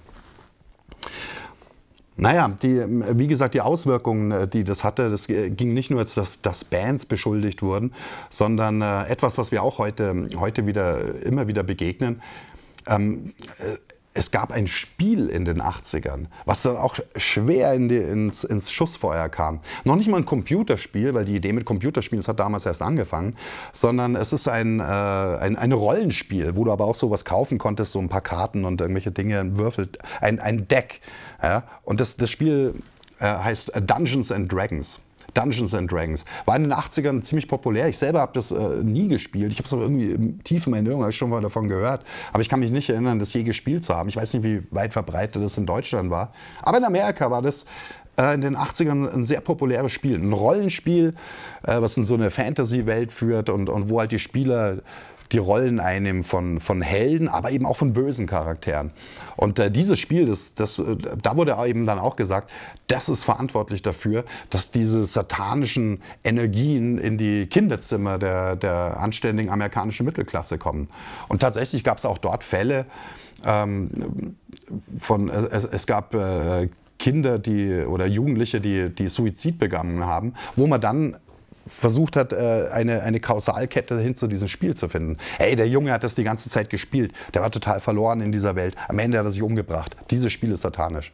Naja, die, wie gesagt, die Auswirkungen, die das hatte, das ging nicht nur jetzt, dass, dass Bands beschuldigt wurden, sondern äh, etwas, was wir auch heute, heute wieder, immer wieder begegnen. Ähm, äh, es gab ein Spiel in den achtzigern, was dann auch schwer in die, ins, ins Schussfeuer kam. Noch nicht mal ein Computerspiel, weil die Idee mit Computerspielen, das hat damals erst angefangen, sondern es ist ein, äh, ein, ein Rollenspiel, wo du aber auch sowas kaufen konntest, so ein paar Karten und irgendwelche Dinge, ein Würfel, ein, ein Deck. Ja? Und das, das Spiel äh, heißt Dungeons and Dragons. Dungeons and Dragons. War in den achtzigern ziemlich populär. Ich selber habe das äh, nie gespielt. Ich habe es aber irgendwie tief in meiner Erinnerung, habe ich schon mal davon gehört. Aber ich kann mich nicht erinnern, das je gespielt zu haben. Ich weiß nicht, wie weit verbreitet das in Deutschland war. Aber in Amerika war das äh, in den achtzigern ein sehr populäres Spiel. Ein Rollenspiel, äh, was in so eine Fantasy-Welt führt und, und wo halt die Spieler die Rollen einnehmen von, von Helden, aber eben auch von bösen Charakteren. Und äh, dieses Spiel, das, das, äh, da wurde eben dann auch gesagt, das ist verantwortlich dafür, dass diese satanischen Energien in die Kinderzimmer der, der anständigen amerikanischen Mittelklasse kommen. Und tatsächlich gab es auch dort Fälle, ähm, von, äh, es, es gab äh, Kinder die, oder Jugendliche, die, die Suizid begangen haben, wo man dann versucht hat, eine, eine Kausalkette hin zu diesem Spiel zu finden. Ey, der Junge hat das die ganze Zeit gespielt. Der war total verloren in dieser Welt. Am Ende hat er sich umgebracht. Dieses Spiel ist satanisch.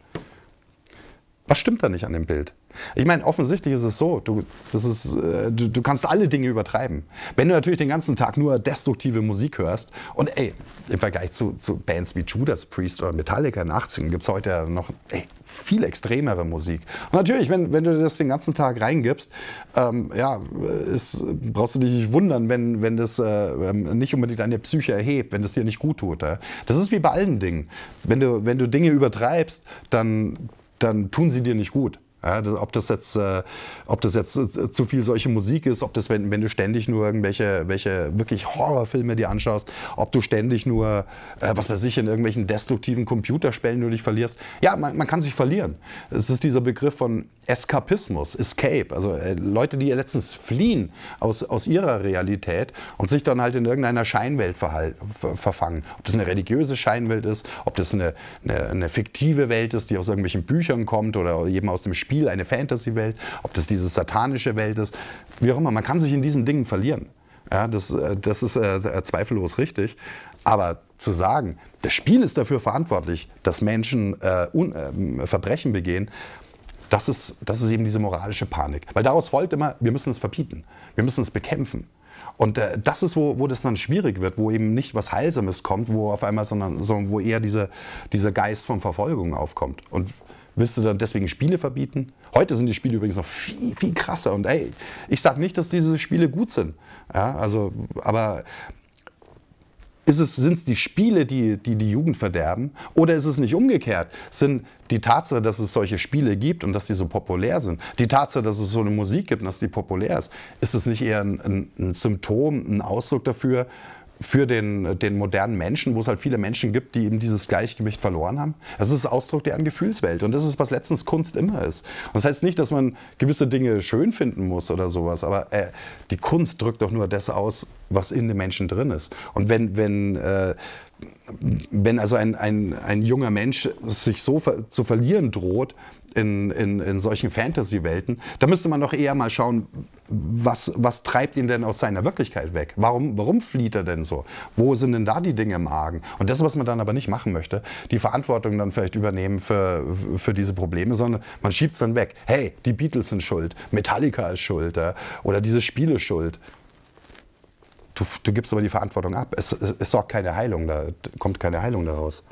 Was stimmt da nicht an dem Bild? Ich meine, offensichtlich ist es so, du, das ist, du, du kannst alle Dinge übertreiben. Wenn du natürlich den ganzen Tag nur destruktive Musik hörst und ey, im Vergleich zu, zu Bands wie Judas Priest oder Metallica in den achtzigern gibt es heute noch ey, viel extremere Musik. Und natürlich, wenn, wenn du das den ganzen Tag reingibst, ähm, ja, ist, brauchst du dich nicht wundern, wenn, wenn das äh, nicht unbedingt deine Psyche erhebt, wenn das dir nicht gut tut. Ja? Das ist wie bei allen Dingen. Wenn du, wenn du Dinge übertreibst, dann, dann tun sie dir nicht gut. Ja, ob das jetzt, äh, ob das jetzt äh, zu viel solche Musik ist, ob das, wenn, wenn du ständig nur irgendwelche welche wirklich Horrorfilme dir anschaust, ob du ständig nur, äh, was weiß ich, in irgendwelchen destruktiven Computerspielen du dich verlierst. Ja, man, man kann sich verlieren. Es ist dieser Begriff von Eskapismus, Escape. Also äh, Leute, die letztens fliehen aus, aus ihrer Realität und sich dann halt in irgendeiner Scheinwelt verhal- ver- verfangen. Ob das eine religiöse Scheinwelt ist, ob das eine, eine, eine fiktive Welt ist, die aus irgendwelchen Büchern kommt oder eben aus dem Spiel. Eine Fantasy-Welt, ob das diese satanische Welt ist, wie auch immer. Man kann sich in diesen Dingen verlieren. Ja, das, das ist äh, zweifellos richtig. Aber zu sagen, das Spiel ist dafür verantwortlich, dass Menschen äh, un, äh, Verbrechen begehen, das ist, das ist eben diese moralische Panik. Weil daraus folgt immer, wir müssen es verbieten, wir müssen es bekämpfen. Und äh, das ist, wo, wo das dann schwierig wird, wo eben nicht was Heilsames kommt, wo auf einmal, sondern, sondern wo eher diese, dieser Geist von Verfolgung aufkommt. Und willst du dann deswegen Spiele verbieten? Heute sind die Spiele übrigens noch viel, viel krasser. Und ey, ich sag nicht, dass diese Spiele gut sind. Ja, also, aber sind es sind's die Spiele, die, die die Jugend verderben? Oder ist es nicht umgekehrt? Sind die Tatsache, dass es solche Spiele gibt und dass die so populär sind, die Tatsache, dass es so eine Musik gibt und dass die populär ist, ist es nicht eher ein, ein, ein Symptom, ein Ausdruck dafür, für den, den modernen Menschen, wo es halt viele Menschen gibt, die eben dieses Gleichgewicht verloren haben. Das ist Ausdruck der Gefühlswelt. Und das ist, was letztens Kunst immer ist. Und das heißt nicht, dass man gewisse Dinge schön finden muss oder sowas, aber äh, die Kunst drückt doch nur das aus, was in den Menschen drin ist. Und wenn, wenn, äh, wenn also ein, ein, ein junger Mensch sich so ver- zu verlieren droht, In, in, in solchen Fantasy-Welten, da müsste man doch eher mal schauen, was, was treibt ihn denn aus seiner Wirklichkeit weg? Warum, warum flieht er denn so? Wo sind denn da die Dinge im Argen? Und das, was man dann aber nicht machen möchte, die Verantwortung dann vielleicht übernehmen für, für diese Probleme, sondern man schiebt es dann weg. Hey, die Beatles sind schuld, Metallica ist schuld oder diese Spiele schuld. Du, du gibst aber die Verantwortung ab. Es, es, es sorgt keine Heilung, da kommt keine Heilung daraus.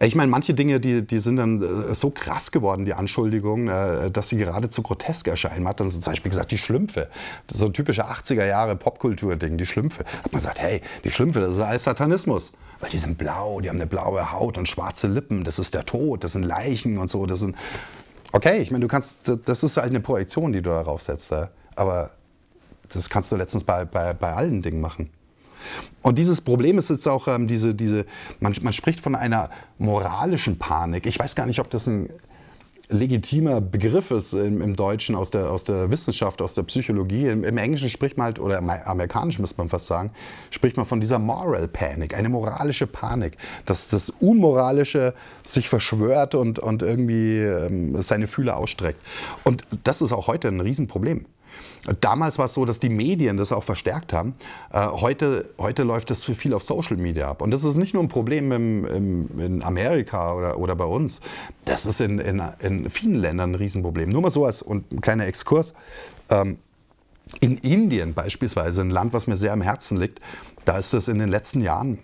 Ich meine, manche Dinge, die, die sind dann so krass geworden, die Anschuldigungen, dass sie geradezu grotesk erscheinen. Man hat dann so zum Beispiel gesagt, die Schlümpfe. Das ist so ein typischer achtziger-Jahre-Popkultur-Ding, die Schlümpfe. Da hat man gesagt, hey, die Schlümpfe, das ist alles Satanismus. Weil die sind blau, die haben eine blaue Haut und schwarze Lippen. Das ist der Tod, das sind Leichen und so. Das sind okay, ich meine, du kannst, das ist halt eine Projektion, die du darauf setzt. Aber das kannst du letztens bei, bei, bei allen Dingen machen. Und dieses Problem ist jetzt auch ähm, diese, diese man, man spricht von einer moralischen Panik. Ich weiß gar nicht, ob das ein legitimer Begriff ist im, im Deutschen, aus der, aus der Wissenschaft, aus der Psychologie. Im, im Englischen spricht man halt, oder im Amerikanischen müsste man fast sagen, spricht man von dieser Moral Panic, eine moralische Panik, dass das Unmoralische sich verschwört und, und irgendwie ähm, seine Fühler ausstreckt. Und das ist auch heute ein Riesenproblem. Damals war es so, dass die Medien das auch verstärkt haben. Äh, heute, heute läuft das viel auf Social Media ab. Und das ist nicht nur ein Problem im, im, in Amerika oder, oder bei uns. Das ist in, in, in vielen Ländern ein Riesenproblem. Nur mal so als und ein kleiner Exkurs. Ähm, in Indien beispielsweise, ein Land, was mir sehr am Herzen liegt, da ist es in den letzten Jahren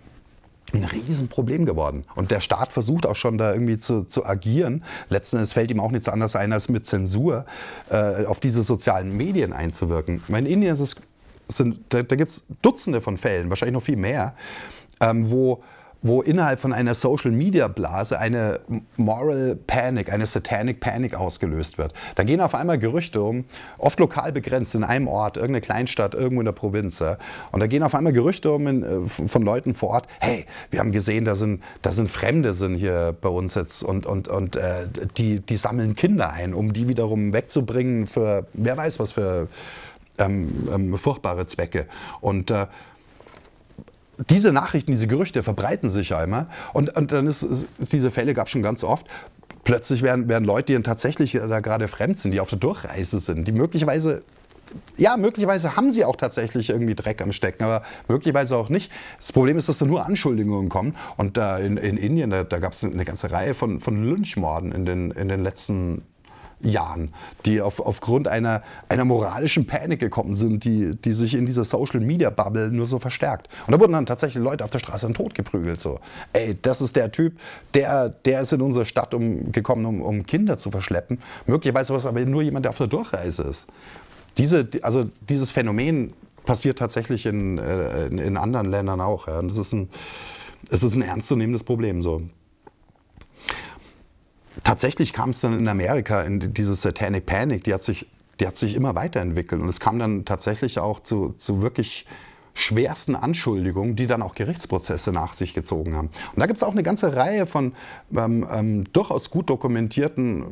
ein Riesenproblem geworden. Und der Staat versucht auch schon da irgendwie zu, zu agieren. Letzten Endes fällt ihm auch nichts anderes ein, als mit Zensur äh, auf diese sozialen Medien einzuwirken. In Indien ist es, sind, da, da gibt es Dutzende von Fällen, wahrscheinlich noch viel mehr, ähm, wo, wo innerhalb von einer Social-Media-Blase eine Moral Panic, eine Satanic Panic ausgelöst wird. Da gehen auf einmal Gerüchte um, oft lokal begrenzt in einem Ort, irgendeine Kleinstadt, irgendwo in der Provinz. Ja. Und da gehen auf einmal Gerüchte um in, von Leuten vor Ort, hey, wir haben gesehen, da sind, da sind Fremde sind hier bei uns jetzt und, und, und äh, die, die sammeln Kinder ein, um die wiederum wegzubringen für, wer weiß was für ähm, ähm, furchtbare Zwecke. Und äh, diese Nachrichten, diese Gerüchte verbreiten sich einmal und, und dann ist, ist diese Fälle gab es schon ganz oft. Plötzlich werden, werden Leute, die tatsächlich da gerade fremd sind, die auf der Durchreise sind, die möglicherweise, ja, möglicherweise haben sie auch tatsächlich irgendwie Dreck am Stecken, aber möglicherweise auch nicht. Das Problem ist, dass da nur Anschuldigungen kommen und da in, in Indien, da, da gab es eine ganze Reihe von, von Lynchmorden in den, in den letzten Jahren, die auf, aufgrund einer, einer moralischen Panik gekommen sind, die, die sich in dieser Social-Media-Bubble nur so verstärkt. Und da wurden dann tatsächlich Leute auf der Straße in den Tod geprügelt. So. Ey, das ist der Typ, der, der ist in unsere Stadt um, gekommen, um, um Kinder zu verschleppen. Möglicherweise war es aber nur jemand, der auf der Durchreise ist. Diese, also dieses Phänomen passiert tatsächlich in, in, in anderen Ländern auch. Ja. Und das ist ein, es ist ein ernstzunehmendes Problem. So. Tatsächlich kam es dann in Amerika in diese Satanic Panic, die hat sich, die hat sich immer weiterentwickelt und es kam dann tatsächlich auch zu, zu wirklich schwersten Anschuldigungen, die dann auch Gerichtsprozesse nach sich gezogen haben. Und da gibt es auch eine ganze Reihe von ähm, ähm, durchaus gut dokumentierten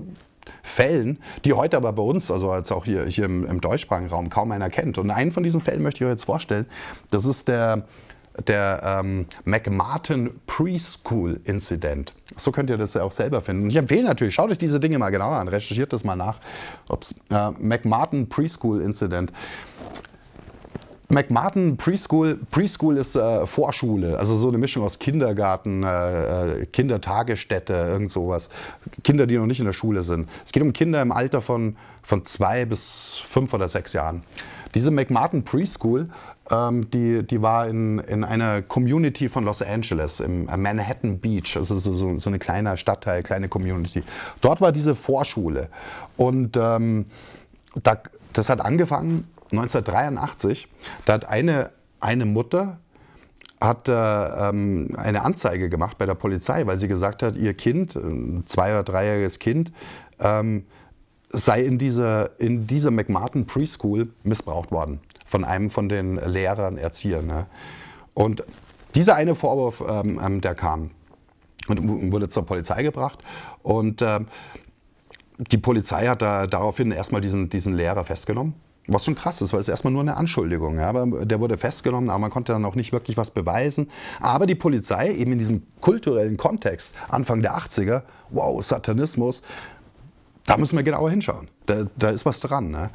Fällen, die heute aber bei uns, also als auch hier, hier im, im deutschsprachigen Raum, kaum einer kennt. Und einen von diesen Fällen möchte ich euch jetzt vorstellen, das ist der... der ähm, McMartin Preschool Incident. So könnt ihr das ja auch selber finden. Und ich empfehle natürlich, schaut euch diese Dinge mal genauer an, recherchiert das mal nach. Ups. Äh, McMartin Preschool Incident. McMartin Preschool, Preschool ist äh, Vorschule, also so eine Mischung aus Kindergarten, äh, Kindertagesstätte, irgend sowas. Kinder, die noch nicht in der Schule sind. Es geht um Kinder im Alter von, von zwei bis fünf oder sechs Jahren. Diese McMartin Preschool, ähm, die, die war in, in einer Community von Los Angeles, im Manhattan Beach, also so, so, so ein kleiner Stadtteil, kleine Community. Dort war diese Vorschule und ähm, da, das hat angefangen neunzehnhundertdreiundachtzig, da hat eine, eine Mutter hat äh, ähm, eine Anzeige gemacht bei der Polizei, weil sie gesagt hat, ihr Kind, ein zwei- oder dreijähriges Kind, ähm, sei in dieser, in dieser McMartin Preschool missbraucht worden. Von einem von den Lehrern, Erziehern. Ne? Und dieser eine Vorwurf, ähm, der kam und wurde zur Polizei gebracht. Und ähm, die Polizei hat da daraufhin erstmal diesen, diesen Lehrer festgenommen. Was schon krass ist, weil es erstmal nur eine Anschuldigung war. Ja, aber der wurde festgenommen, aber man konnte dann auch nicht wirklich was beweisen. Aber die Polizei, eben in diesem kulturellen Kontext, Anfang der achtziger, wow, Satanismus, da müssen wir genauer hinschauen. Da, da ist was dran. Ne?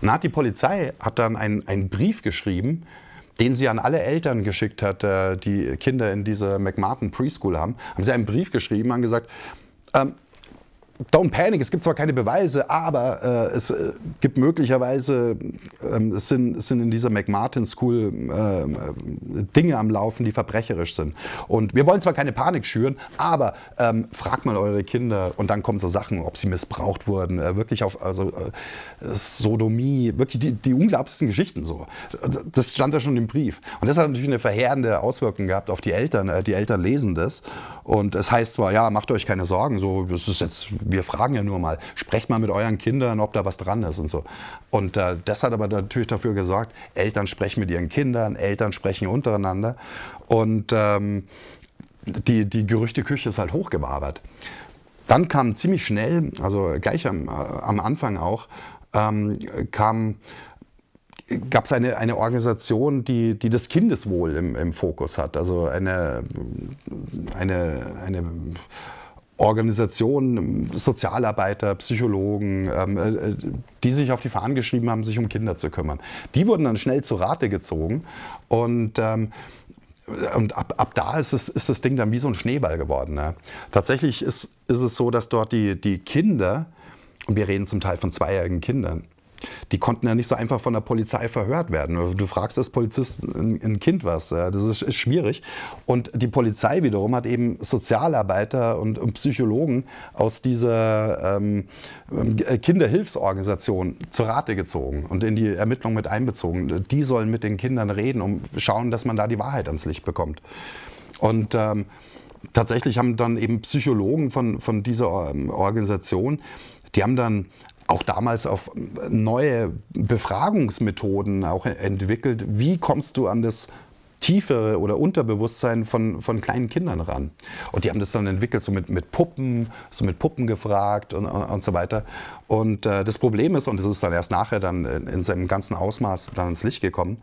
Und dann hat die Polizei hat dann einen, einen Brief geschrieben, den sie an alle Eltern geschickt hat, die Kinder in diese McMartin Preschool haben. Haben sie einen Brief geschrieben, haben gesagt, ähm, don't panic, es gibt zwar keine Beweise, aber äh, es äh, gibt möglicherweise, ähm, es, sind, es sind in dieser McMartin School äh, Dinge am Laufen, die verbrecherisch sind. Und wir wollen zwar keine Panik schüren, aber ähm, fragt mal eure Kinder und dann kommen so Sachen, ob sie missbraucht wurden, äh, wirklich auf also, äh, Sodomie, wirklich die, die unglaublichsten Geschichten so. Das stand da schon im Brief. Und das hat natürlich eine verheerende Auswirkung gehabt auf die Eltern. Äh, die Eltern lesen das und es heißt zwar, ja, macht euch keine Sorgen, so, das ist jetzt... Wir fragen ja nur mal, sprecht mal mit euren Kindern, ob da was dran ist und so. Und äh, das hat aber natürlich dafür gesorgt, Eltern sprechen mit ihren Kindern, Eltern sprechen untereinander. Und ähm, die, die Gerüchteküche ist halt hochgewabert. Dann kam ziemlich schnell, also gleich am, äh, am Anfang auch, ähm, kam... gab es eine, eine Organisation, die, die das Kindeswohl im, im Fokus hat. Also eine... eine, eine Organisationen, Sozialarbeiter, Psychologen, ähm, die sich auf die Fahnen geschrieben haben, sich um Kinder zu kümmern. Die wurden dann schnell zu Rate gezogen und ähm, Und ab, ab da ist, es, ist das Ding dann wie so ein Schneeball geworden. Ne? Tatsächlich ist, ist es so, dass dort die, die Kinder, und wir reden zum Teil von zweijährigen Kindern, die konnten ja nicht so einfach von der Polizei verhört werden. Du fragst als Polizist ein, ein Kind was, ja? Das ist, ist schwierig. Und die Polizei wiederum hat eben Sozialarbeiter und, und Psychologen aus dieser ähm, Kinderhilfsorganisation zur Rate gezogen und in die Ermittlungen mit einbezogen. Die sollen mit den Kindern reden und schauen, dass man da die Wahrheit ans Licht bekommt. Und ähm, tatsächlich haben dann eben Psychologen von, von dieser ähm, Organisation, die haben dann auch damals auf neue Befragungsmethoden auch entwickelt. Wie kommst du an das tiefere oder Unterbewusstsein von, von kleinen Kindern ran? Und die haben das dann entwickelt, so mit, mit Puppen, so mit Puppen gefragt und, und, und so weiter. Und äh, das Problem ist, und das ist dann erst nachher dann in, in seinem ganzen Ausmaß dann ans Licht gekommen,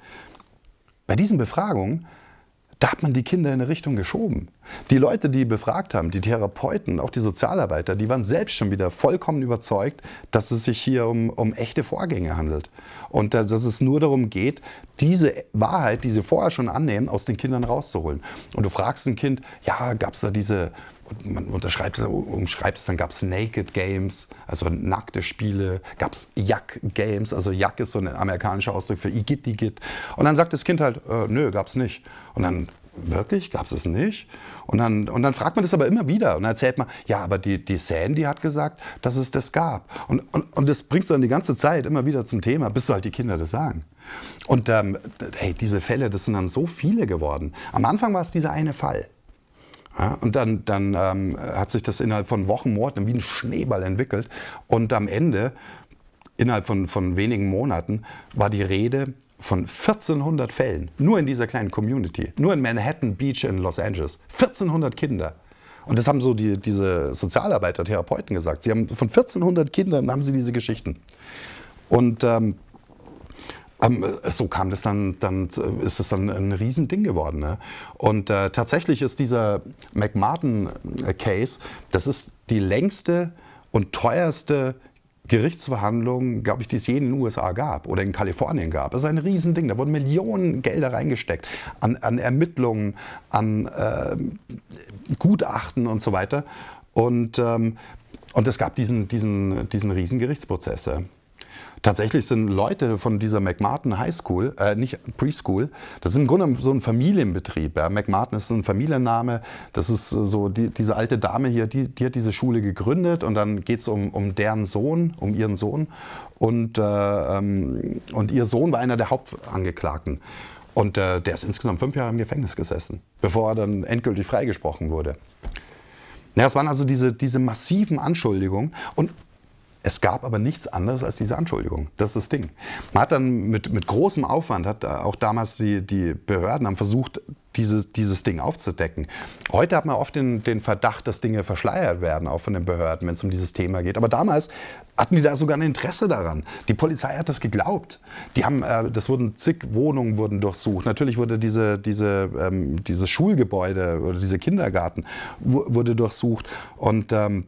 bei diesen Befragungen, da hat man die Kinder in eine Richtung geschoben. Die Leute, die befragt haben, die Therapeuten, auch die Sozialarbeiter, die waren selbst schon wieder vollkommen überzeugt, dass es sich hier um, um echte Vorgänge handelt. Und dass es nur darum geht, diese Wahrheit, die sie vorher schon annehmen, aus den Kindern rauszuholen. Und du fragst ein Kind, ja, gab es da diese, man unterschreibt, umschreibt es dann, gab es Naked Games, also nackte Spiele, gab es Yuck Games, also Yuck ist so ein amerikanischer Ausdruck für Igitt-Igitt. Und dann sagt das Kind halt, äh, nö, gab es nicht. Und dann, wirklich, gab es es nicht? Und dann, und dann fragt man das aber immer wieder und dann erzählt man, ja, aber die, die Sandy hat gesagt, dass es das gab. Und, und, und das bringst du dann die ganze Zeit immer wieder zum Thema, bis halt die Kinder das sagen. Und ähm, hey, diese Fälle, das sind dann so viele geworden. Am Anfang war es dieser eine Fall. Ja, und dann, dann ähm, hat sich das innerhalb von Wochen, Monaten wie ein Schneeball entwickelt. Und am Ende, innerhalb von, von wenigen Monaten, war die Rede von vierzehnhundert Fällen. Nur in dieser kleinen Community. Nur in Manhattan Beach in Los Angeles. vierzehnhundert Kinder. Und das haben so die, diese Sozialarbeiter, Therapeuten gesagt. Sie haben von vierzehnhundert Kindern haben sie diese Geschichten. Und ähm, so kam das dann, dann ist es dann ein Riesending geworden. Ne? Und äh, tatsächlich ist dieser McMartin-Case, das ist die längste und teuerste Gerichtsverhandlungen, glaube ich, die es je in den U S A gab oder in Kalifornien gab. Das ist ein Riesending. Da wurden Millionen Gelder reingesteckt an, an Ermittlungen, an äh, Gutachten und so weiter. Und, ähm, und es gab diesen, diesen, diesen riesen Gerichtsprozess. Tatsächlich sind Leute von dieser McMartin High School, äh, nicht Preschool, das ist im Grunde so ein Familienbetrieb. Ja. McMartin ist ein Familienname, das ist so, die, diese alte Dame hier, die, die hat diese Schule gegründet und dann geht es um, um deren Sohn, um ihren Sohn und, äh, und ihr Sohn war einer der Hauptangeklagten. Und äh, der ist insgesamt fünf Jahre im Gefängnis gesessen, bevor er dann endgültig freigesprochen wurde. Ja, es waren also diese, diese massiven Anschuldigungen und es gab aber nichts anderes als diese Anschuldigung. Das ist das Ding. Man hat dann mit, mit großem Aufwand, hat auch damals die, die Behörden haben versucht, dieses, dieses Ding aufzudecken. Heute hat man oft den, den Verdacht, dass Dinge verschleiert werden, auch von den Behörden, wenn es um dieses Thema geht. Aber damals hatten die da sogar ein Interesse daran. Die Polizei hat das geglaubt. Die haben, äh, das wurden zig Wohnungen wurden durchsucht. Natürlich wurde diese, diese, ähm, dieses Schulgebäude oder dieser Kindergarten wurde durchsucht. Und ähm,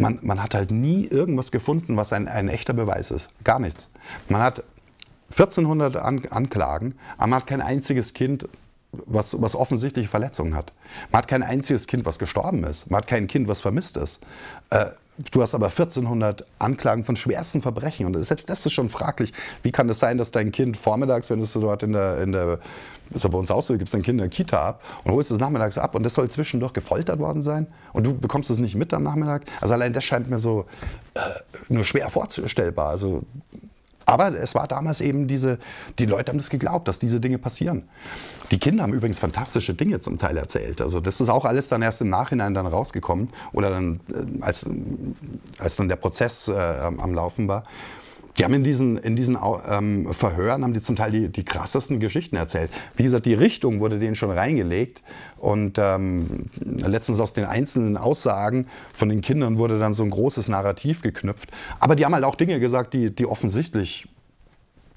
Man, man hat halt nie irgendwas gefunden, was ein, ein echter Beweis ist. Gar nichts. Man hat vierzehnhundert An- Anklagen, aber man hat kein einziges Kind, was, was offensichtliche Verletzungen hat. Man hat kein einziges Kind, was gestorben ist. Man hat kein Kind, was vermisst ist. Äh, du hast aber vierzehnhundert Anklagen von schwersten Verbrechen. Und selbst das ist schon fraglich. Wie kann es sein, dass dein Kind vormittags, wenn es dort in der, in der ist ja bei uns auch so, gibst dein Kind in der Kita ab und holst es nachmittags ab und das soll zwischendurch gefoltert worden sein und du bekommst es nicht mit am Nachmittag? Also allein das scheint mir so äh, nur schwer vorstellbar. Also, aber es war damals eben diese, die Leute haben das geglaubt, dass diese Dinge passieren. Die Kinder haben übrigens fantastische Dinge zum Teil erzählt. Also das ist auch alles dann erst im Nachhinein dann rausgekommen oder dann, äh, als, als dann der Prozess äh, am Laufen war. Die haben in diesen, in diesen ähm, Verhören haben die zum Teil die, die krassesten Geschichten erzählt. Wie gesagt, die Richtung wurde denen schon reingelegt. Und ähm, letztens aus den einzelnen Aussagen von den Kindern wurde dann so ein großes Narrativ geknüpft. Aber die haben halt auch Dinge gesagt, die, die offensichtlich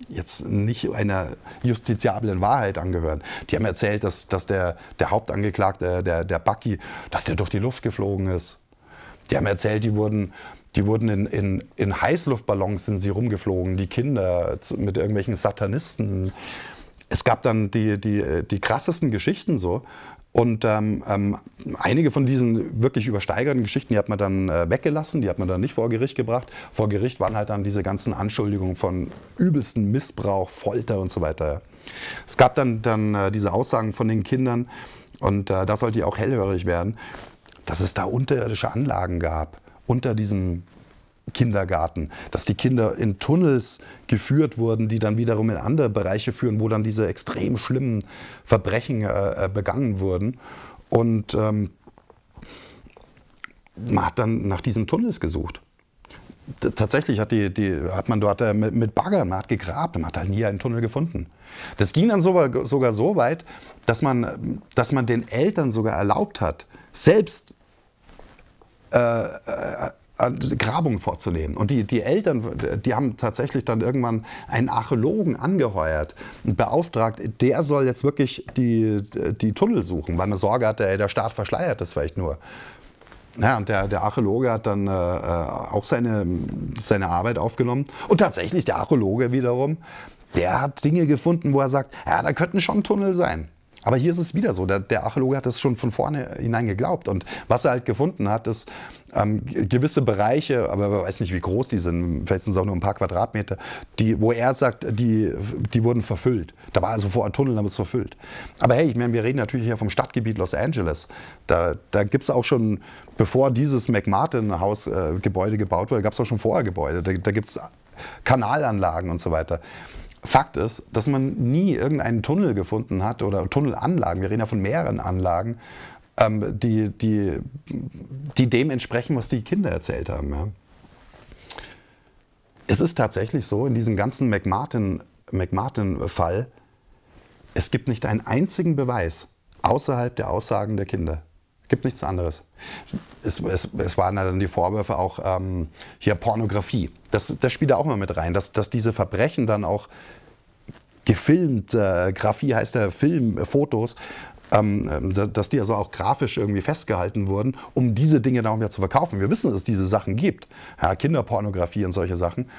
jetzt nicht einer justiziablen Wahrheit angehören. Die haben erzählt, dass, dass der, der Hauptangeklagte, der, der Bucky, dass der durch die Luft geflogen ist. Die haben erzählt, die wurden, die wurden in, in, in Heißluftballons sind sie rumgeflogen, die Kinder mit irgendwelchen Satanisten. Es gab dann die, die, die krassesten Geschichten so. Und ähm, ähm, einige von diesen wirklich übersteigerten Geschichten, die hat man dann äh, weggelassen, die hat man dann nicht vor Gericht gebracht. Vor Gericht waren halt dann diese ganzen Anschuldigungen von übelsten Missbrauch, Folter und so weiter. Es gab dann, dann äh, diese Aussagen von den Kindern und äh, da sollte ich auch hellhörig werden, dass es da unterirdische Anlagen gab unter diesem Kindergarten, dass die Kinder in Tunnels geführt wurden, die dann wiederum in andere Bereiche führen, wo dann diese extrem schlimmen Verbrechen äh, begangen wurden. Und ähm, man hat dann nach diesen Tunnels gesucht. T- tatsächlich hat, die, die, hat man dort äh, mit, mit Baggern, man hat gegraben, man hat halt nie einen Tunnel gefunden. Das ging dann sogar, sogar so weit, dass man, dass man den Eltern sogar erlaubt hat, selbst äh, äh, Grabungen vorzunehmen. Und die, die Eltern, die haben tatsächlich dann irgendwann einen Archäologen angeheuert und beauftragt, der soll jetzt wirklich die, die Tunnel suchen, weil man Sorge hatte, ey, der Staat verschleiert das vielleicht nur. Ja, und der, der Archäologe hat dann äh, auch seine, seine Arbeit aufgenommen. Und tatsächlich, der Archäologe wiederum, der hat Dinge gefunden, wo er sagt, ja, da könnten schon Tunnel sein. Aber hier ist es wieder so, der, der Archäologe hat das schon von vornherein geglaubt. Und was er halt gefunden hat, ist ähm, gewisse Bereiche, aber man weiß nicht, wie groß die sind, vielleicht sind es auch nur ein paar Quadratmeter, die, wo er sagt, die, die wurden verfüllt. Da war also vor einem Tunnel, da wird es verfüllt. Aber hey, ich meine, wir reden natürlich hier vom Stadtgebiet Los Angeles. Da, da gibt es auch schon, bevor dieses McMartin-Haus-Gebäude äh, gebaut wurde, gab es auch schon vorher Gebäude. Da, da gibt es Kanalanlagen und so weiter. Fakt ist, dass man nie irgendeinen Tunnel gefunden hat oder Tunnelanlagen, wir reden ja von mehreren Anlagen, ähm, die, die, die dem entsprechen, was die Kinder erzählt haben. Ja. Es ist tatsächlich so, in diesem ganzen McMartin, McMartin-Fall, es gibt nicht einen einzigen Beweis außerhalb der Aussagen der Kinder. Es gibt nichts anderes. Es, es, es waren dann die Vorwürfe auch ähm, hier Pornografie. Das, das spielt da auch mal mit rein, dass, dass diese Verbrechen dann auch gefilmt, äh, Graphie heißt der Film, äh, Fotos, ähm, dass die also auch grafisch irgendwie festgehalten wurden, um diese Dinge dann auch wieder zu verkaufen. Wir wissen, dass es diese Sachen gibt, ja, Kinderpornografie und solche Sachen.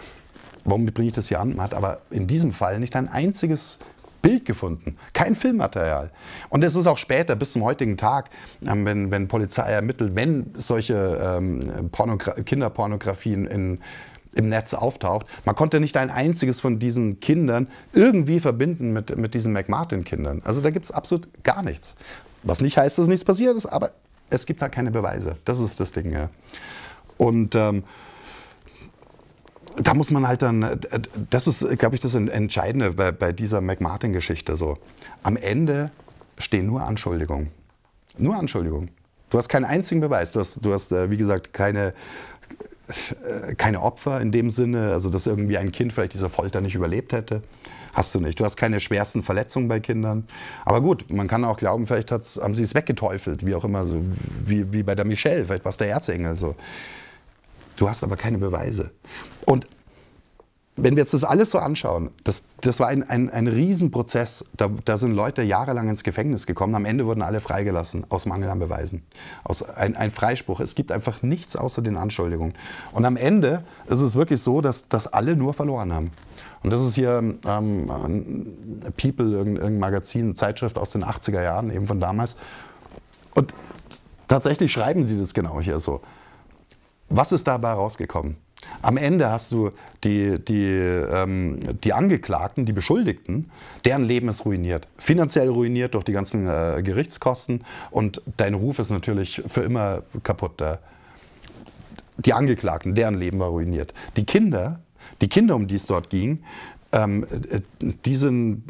Warum bringe ich das hier an? Man hat aber in diesem Fall nicht ein einziges Bild gefunden, kein Filmmaterial. Und es ist auch später, bis zum heutigen Tag, wenn, wenn Polizei ermittelt, wenn solche ähm, Pornogra- Kinderpornografien in, im Netz auftaucht, man konnte nicht ein einziges von diesen Kindern irgendwie verbinden mit, mit diesen McMartin-Kindern. Also da gibt es absolut gar nichts. Was nicht heißt, dass nichts passiert ist, aber es gibt halt keine Beweise. Das ist das Ding. Ja. Und ähm, da muss man halt dann, das ist, glaube ich, das Entscheidende bei, bei dieser McMartin-Geschichte so. Am Ende stehen nur Anschuldigungen. Nur Anschuldigungen. Du hast keinen einzigen Beweis. Du hast, du hast wie gesagt, keine, keine Opfer in dem Sinne, also dass irgendwie ein Kind vielleicht diese Folter nicht überlebt hätte. Hast du nicht. Du hast keine schwersten Verletzungen bei Kindern. Aber gut, man kann auch glauben, vielleicht hat's, haben sie es weggeteufelt, wie auch immer, so wie, wie bei der Michelle, vielleicht war es der Erzengel so. Du hast aber keine Beweise. Und wenn wir jetzt das alles so anschauen, das, das war ein, ein, ein Riesenprozess. Da, da sind Leute jahrelang ins Gefängnis gekommen. Am Ende wurden alle freigelassen, aus Mangel an Beweisen. Aus ein, ein Freispruch. Es gibt einfach nichts außer den Anschuldigungen. Und am Ende ist es wirklich so, dass, dass alle nur verloren haben. Und das ist hier ähm, People, irgendein Magazin, Zeitschrift aus den achtziger Jahren, eben von damals. Und tatsächlich schreiben sie das genau hier so. Was ist dabei rausgekommen? Am Ende hast du die, die, ähm, die Angeklagten, die Beschuldigten, deren Leben ist ruiniert. Finanziell ruiniert durch die ganzen äh, Gerichtskosten und dein Ruf ist natürlich für immer kaputt. Äh. Die Angeklagten, deren Leben war ruiniert. Die Kinder, die Kinder, um die es dort ging, Ähm, die, sind,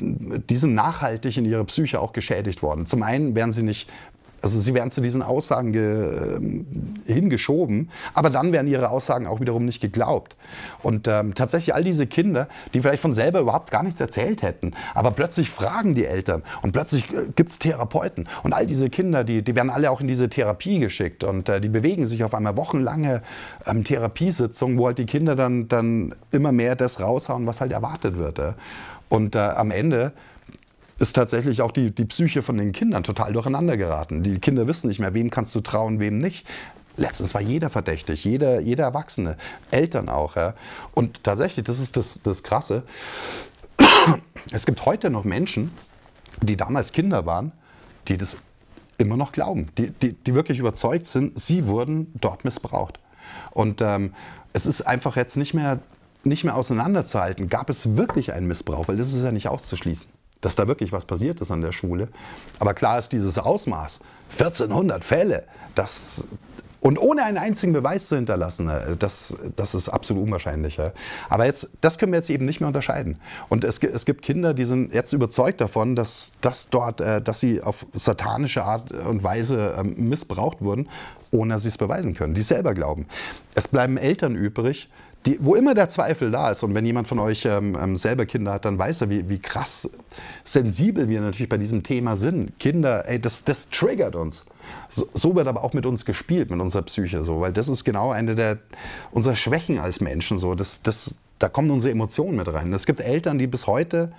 die sind nachhaltig in ihrer Psyche auch geschädigt worden. Zum einen werden sie nicht... Also sie werden zu diesen Aussagen ge, äh, hingeschoben, aber dann werden ihre Aussagen auch wiederum nicht geglaubt. Und ähm, tatsächlich all diese Kinder, die vielleicht von selber überhaupt gar nichts erzählt hätten, aber plötzlich fragen die Eltern und plötzlich äh, gibt es Therapeuten. Und all diese Kinder, die, die werden alle auch in diese Therapie geschickt und äh, die bewegen sich auf einmal wochenlange ähm, Therapiesitzungen, wo halt die Kinder dann, dann immer mehr das raushauen, was halt erwartet wird. Äh. Und äh, am Ende ist tatsächlich auch die, die Psyche von den Kindern total durcheinander geraten. Die Kinder wissen nicht mehr, wem kannst du trauen, wem nicht. Letztens war jeder verdächtig, jeder, jeder Erwachsene, Eltern auch. Ja? Und tatsächlich, das ist das, das Krasse, es gibt heute noch Menschen, die damals Kinder waren, die das immer noch glauben, die, die, die wirklich überzeugt sind, sie wurden dort missbraucht. Und ähm, es ist einfach jetzt nicht mehr, nicht mehr auseinanderzuhalten, gab es wirklich einen Missbrauch, weil das ist ja nicht auszuschließen, dass da wirklich was passiert ist an der Schule. Aber klar ist dieses Ausmaß, vierzehnhundert Fälle, das... Und ohne einen einzigen Beweis zu hinterlassen, das, das ist absolut unwahrscheinlich. Aber jetzt, das können wir jetzt eben nicht mehr unterscheiden. Und es, es gibt Kinder, die sind jetzt überzeugt davon, dass, dass, dort, dass sie auf satanische Art und Weise missbraucht wurden, ohne dass sie es beweisen können, die selber glauben. Es bleiben Eltern übrig, die, wo immer der Zweifel da ist. Und wenn jemand von euch ähm, selber Kinder hat, dann weiß er, wie, wie krass sensibel wir natürlich bei diesem Thema sind. Kinder, ey, das, das triggert uns. So, so wird aber auch mit uns gespielt, mit unserer Psyche. So, weil das ist genau eine der, unserer Schwächen als Menschen. So. Das, das, da kommen unsere Emotionen mit rein. Es gibt Eltern, die bis heute,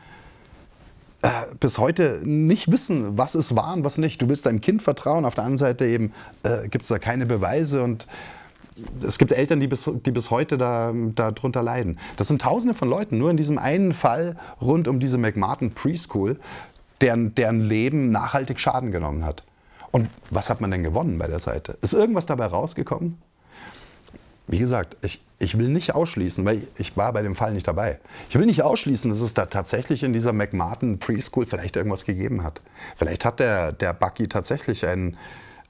äh, bis heute nicht wissen, was ist wahr und was nicht. Du willst deinem Kind vertrauen, auf der anderen Seite eben äh, gibt es da keine Beweise und es gibt Eltern, die bis, die bis heute da, da drunter leiden. Das sind Tausende von Leuten, nur in diesem einen Fall rund um diese McMartin Preschool, deren, deren Leben nachhaltig Schaden genommen hat. Und was hat man denn gewonnen bei der Seite? Ist irgendwas dabei rausgekommen? Wie gesagt, ich, ich will nicht ausschließen, weil ich war bei dem Fall nicht dabei. Ich will nicht ausschließen, dass es da tatsächlich in dieser McMartin Preschool vielleicht irgendwas gegeben hat. Vielleicht hat der, der Bucky tatsächlich einen...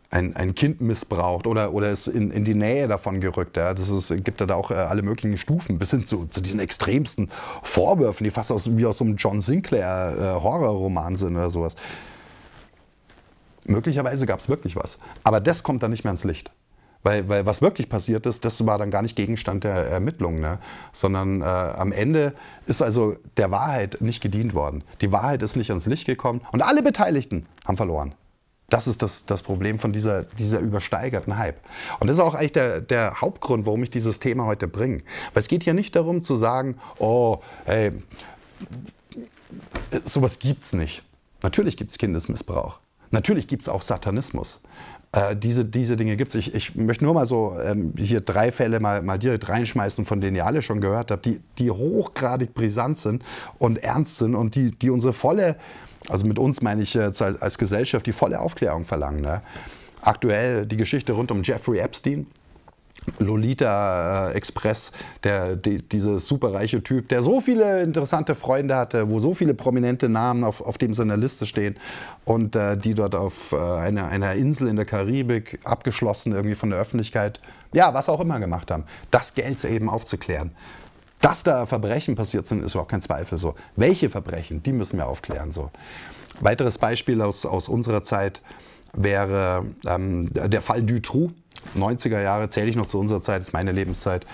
Ein, ein Kind missbraucht oder, oder ist in, in die Nähe davon gerückt. Ja. Das ist, gibt da auch äh, alle möglichen Stufen bis hin zu, zu diesen extremsten Vorwürfen, die fast aus, wie aus so einem John Sinclair äh, Horrorroman sind oder sowas. Möglicherweise gab es wirklich was. Aber das kommt dann nicht mehr ans Licht. Weil, weil was wirklich passiert ist, das war dann gar nicht Gegenstand der Ermittlungen, ne? Sondern äh, am Ende ist also der Wahrheit nicht gedient worden. Die Wahrheit ist nicht ans Licht gekommen und alle Beteiligten haben verloren. Das ist das, das Problem von dieser, dieser übersteigerten Hype. Und das ist auch eigentlich der, der Hauptgrund, warum ich dieses Thema heute bringe. Weil es geht hier nicht darum zu sagen, oh, ey, sowas gibt's nicht. Natürlich gibt es Kindesmissbrauch. Natürlich gibt es auch Satanismus. Äh, diese, diese Dinge gibt es. Ich, ich möchte nur mal so ähm, hier drei Fälle mal, mal direkt reinschmeißen, von denen ihr alle schon gehört habt, die, die hochgradig brisant sind und ernst sind und die, die unsere volle... Also mit uns meine ich jetzt als Gesellschaft die volle Aufklärung verlangen. Ne? Aktuell die Geschichte rund um Jeffrey Epstein, Lolita äh, Express, der, die, dieser superreiche Typ, der so viele interessante Freunde hatte, wo so viele prominente Namen auf, auf dem seiner Liste stehen und äh, die dort auf äh, einer, einer Insel in der Karibik, abgeschlossen irgendwie von der Öffentlichkeit, ja, was auch immer gemacht haben. Das gilt eben aufzuklären. Dass da Verbrechen passiert sind, ist überhaupt kein Zweifel so. Welche Verbrechen, die müssen wir aufklären so. Weiteres Beispiel aus, aus unserer Zeit wäre ähm, der Fall Dutroux. neunziger Jahre zähle ich noch zu unserer Zeit, ist meine Lebenszeit.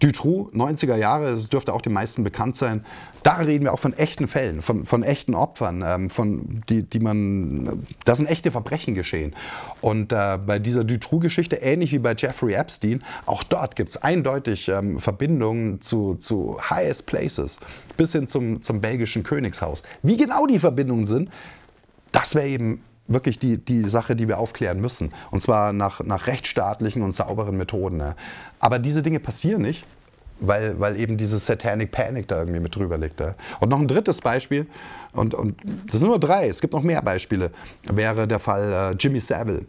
Dutroux, neunziger Jahre, das dürfte auch den meisten bekannt sein. Da reden wir auch von echten Fällen, von, von echten Opfern, ähm, von die, die man, da sind echte Verbrechen geschehen. Und äh, bei dieser Dutroux-Geschichte, ähnlich wie bei Jeffrey Epstein, auch dort gibt es eindeutig ähm, Verbindungen zu, zu highest places, bis hin zum, zum belgischen Königshaus. Wie genau die Verbindungen sind, das wäre eben wirklich die, die Sache, die wir aufklären müssen. Und zwar nach, nach rechtsstaatlichen und sauberen Methoden. Ne? Aber diese Dinge passieren nicht, weil, weil eben dieses Satanic Panic da irgendwie mit drüber liegt. Ne? Und noch ein drittes Beispiel, und, und das sind nur drei, es gibt noch mehr Beispiele, wäre der Fall äh, Jimmy Savile.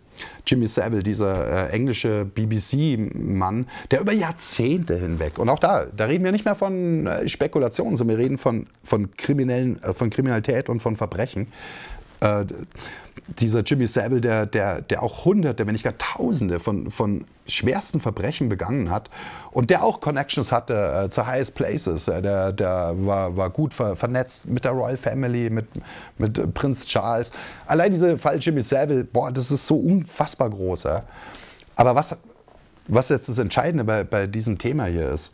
Jimmy Savile, dieser äh, englische B B C-Mann, der über Jahrzehnte hinweg, und auch da, da reden wir nicht mehr von äh, Spekulationen, sondern wir reden von, von, Kriminellen, äh, von Kriminalität und von Verbrechen. Äh, dieser Jimmy Savile, der, der, der auch Hunderte, wenn nicht gar Tausende von, von schwersten Verbrechen begangen hat und der auch Connections hatte äh, zu highest places, äh, der, der war, war gut ver, vernetzt mit der Royal Family, mit, mit Prinz Charles. Allein dieser Fall Jimmy Savile, boah, das ist so unfassbar groß. Äh. Aber was, was jetzt das Entscheidende bei, bei diesem Thema hier ist,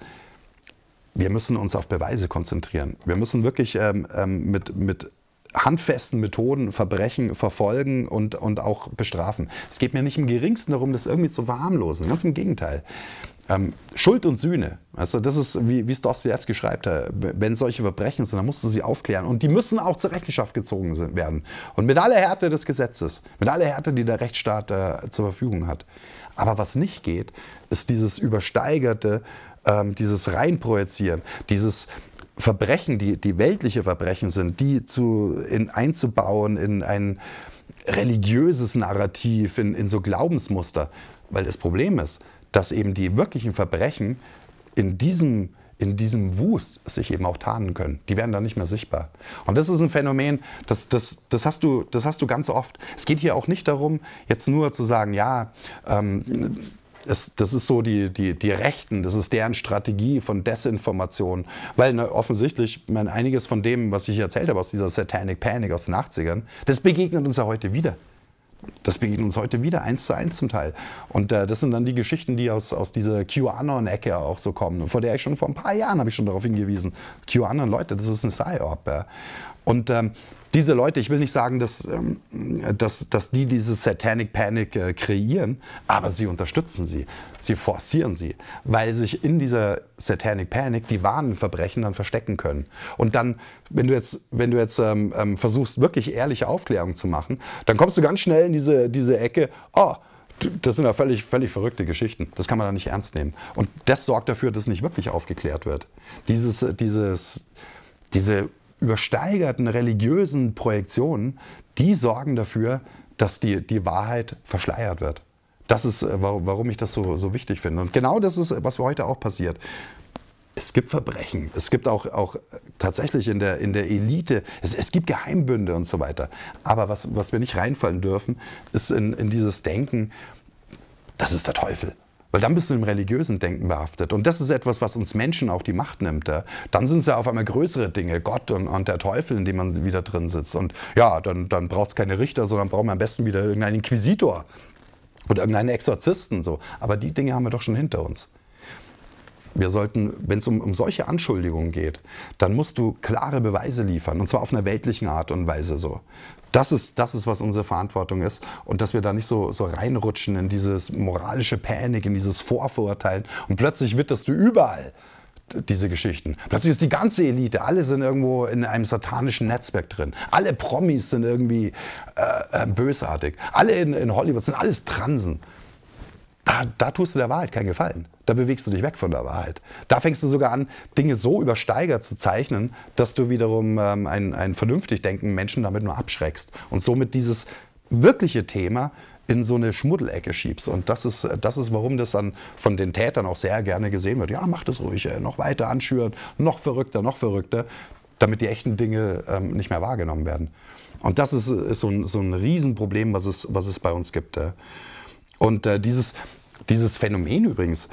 wir müssen uns auf Beweise konzentrieren. Wir müssen wirklich ähm, ähm, mit, mit handfesten Methoden Verbrechen verfolgen und, und auch bestrafen. Es geht mir nicht im Geringsten darum, das irgendwie zu verharmlosen, ganz im Gegenteil. Ähm, Schuld und Sühne, also das ist, wie, wie es Dostojewski schreibt, wenn solche Verbrechen sind, dann musst du sie aufklären und die müssen auch zur Rechenschaft gezogen sind, werden. Und mit aller Härte des Gesetzes, mit aller Härte, die der Rechtsstaat äh, zur Verfügung hat. Aber was nicht geht, ist dieses übersteigerte, ähm, dieses Reinprojizieren, dieses Verbrechen, die, die weltliche Verbrechen sind, die zu, in, einzubauen in ein religiöses Narrativ, in, in so Glaubensmuster. Weil das Problem ist, dass eben die wirklichen Verbrechen in diesem, in diesem Wust sich eben auch tarnen können. Die werden dann nicht mehr sichtbar. Und das ist ein Phänomen, das, das, das, hast du, das hast du ganz oft. Es geht hier auch nicht darum, jetzt nur zu sagen, ja, ähm, Das, das ist so die, die, die Rechten, das ist deren Strategie von Desinformation. Weil na, offensichtlich, man, einiges von dem, was ich erzählt habe aus dieser Satanic Panic aus den achtzigern, das begegnet uns ja heute wieder. Das begegnet uns heute wieder, eins zu eins zum Teil. Und äh, das sind dann die Geschichten, die aus, aus dieser QAnon-Ecke auch so kommen. Vor der ich schon vor ein paar Jahren habe ich schon darauf hingewiesen. QAnon, Leute, das ist eine Psy-Op. Ja. Und ähm, diese Leute, ich will nicht sagen, dass, ähm, dass, dass die diese Satanic Panic äh, kreieren, aber sie unterstützen sie, sie forcieren sie, weil sich in dieser Satanic Panic die wahren Verbrechen dann verstecken können. Und dann, wenn du jetzt, wenn du jetzt ähm, ähm, versuchst, wirklich ehrliche Aufklärung zu machen, dann kommst du ganz schnell in diese, diese Ecke, oh, das sind ja völlig, völlig verrückte Geschichten. Das kann man da nicht ernst nehmen. Und das sorgt dafür, dass nicht wirklich aufgeklärt wird. Dieses, dieses, diese übersteigerten religiösen Projektionen, die sorgen dafür, dass die, die Wahrheit verschleiert wird. Das ist, warum ich das so, so wichtig finde. Und genau das ist, was heute auch passiert. Es gibt Verbrechen, es gibt auch, auch tatsächlich in der, in der Elite, es, es gibt Geheimbünde und so weiter. Aber was, was wir nicht reinfallen dürfen, ist in, in dieses Denken, das ist der Teufel. Weil dann bist du im religiösen Denken behaftet. Und das ist etwas, was uns Menschen auch die Macht nimmt. Ja? Dann sind es ja auf einmal größere Dinge, Gott und, und der Teufel, in dem man wieder drin sitzt. Und ja, dann, dann braucht es keine Richter, sondern brauchen wir am besten wieder irgendeinen Inquisitor oder irgendeinen Exorzisten. So. Aber die Dinge haben wir doch schon hinter uns. Wir sollten, wenn es um, um solche Anschuldigungen geht, dann musst du klare Beweise liefern. Und zwar auf einer weltlichen Art und Weise so. Das ist, das ist, was unsere Verantwortung ist. Und dass wir da nicht so, so reinrutschen in dieses moralische Panik, in dieses Vorverurteilen. Und plötzlich witterst du überall diese Geschichten. Plötzlich ist die ganze Elite, alle sind irgendwo in einem satanischen Netzwerk drin. Alle Promis sind irgendwie äh, bösartig. Alle in, in Hollywood sind alles Transen. Da, da tust du der Wahrheit keinen Gefallen. Da bewegst du dich weg von der Wahrheit. Da fängst du sogar an, Dinge so übersteigert zu zeichnen, dass du wiederum ähm, einen, einen vernünftig denkenden Menschen damit nur abschreckst. Und somit dieses wirkliche Thema in so eine Schmuddelecke schiebst. Und das ist, das ist, warum das dann von den Tätern auch sehr gerne gesehen wird. Ja, mach das ruhig, ey, noch weiter anschüren, noch verrückter, noch verrückter, damit die echten Dinge ähm, nicht mehr wahrgenommen werden. Und das ist, ist so, ein, so ein Riesenproblem, was es, was es bei uns gibt. Äh. Und äh, dieses, dieses Phänomen übrigens,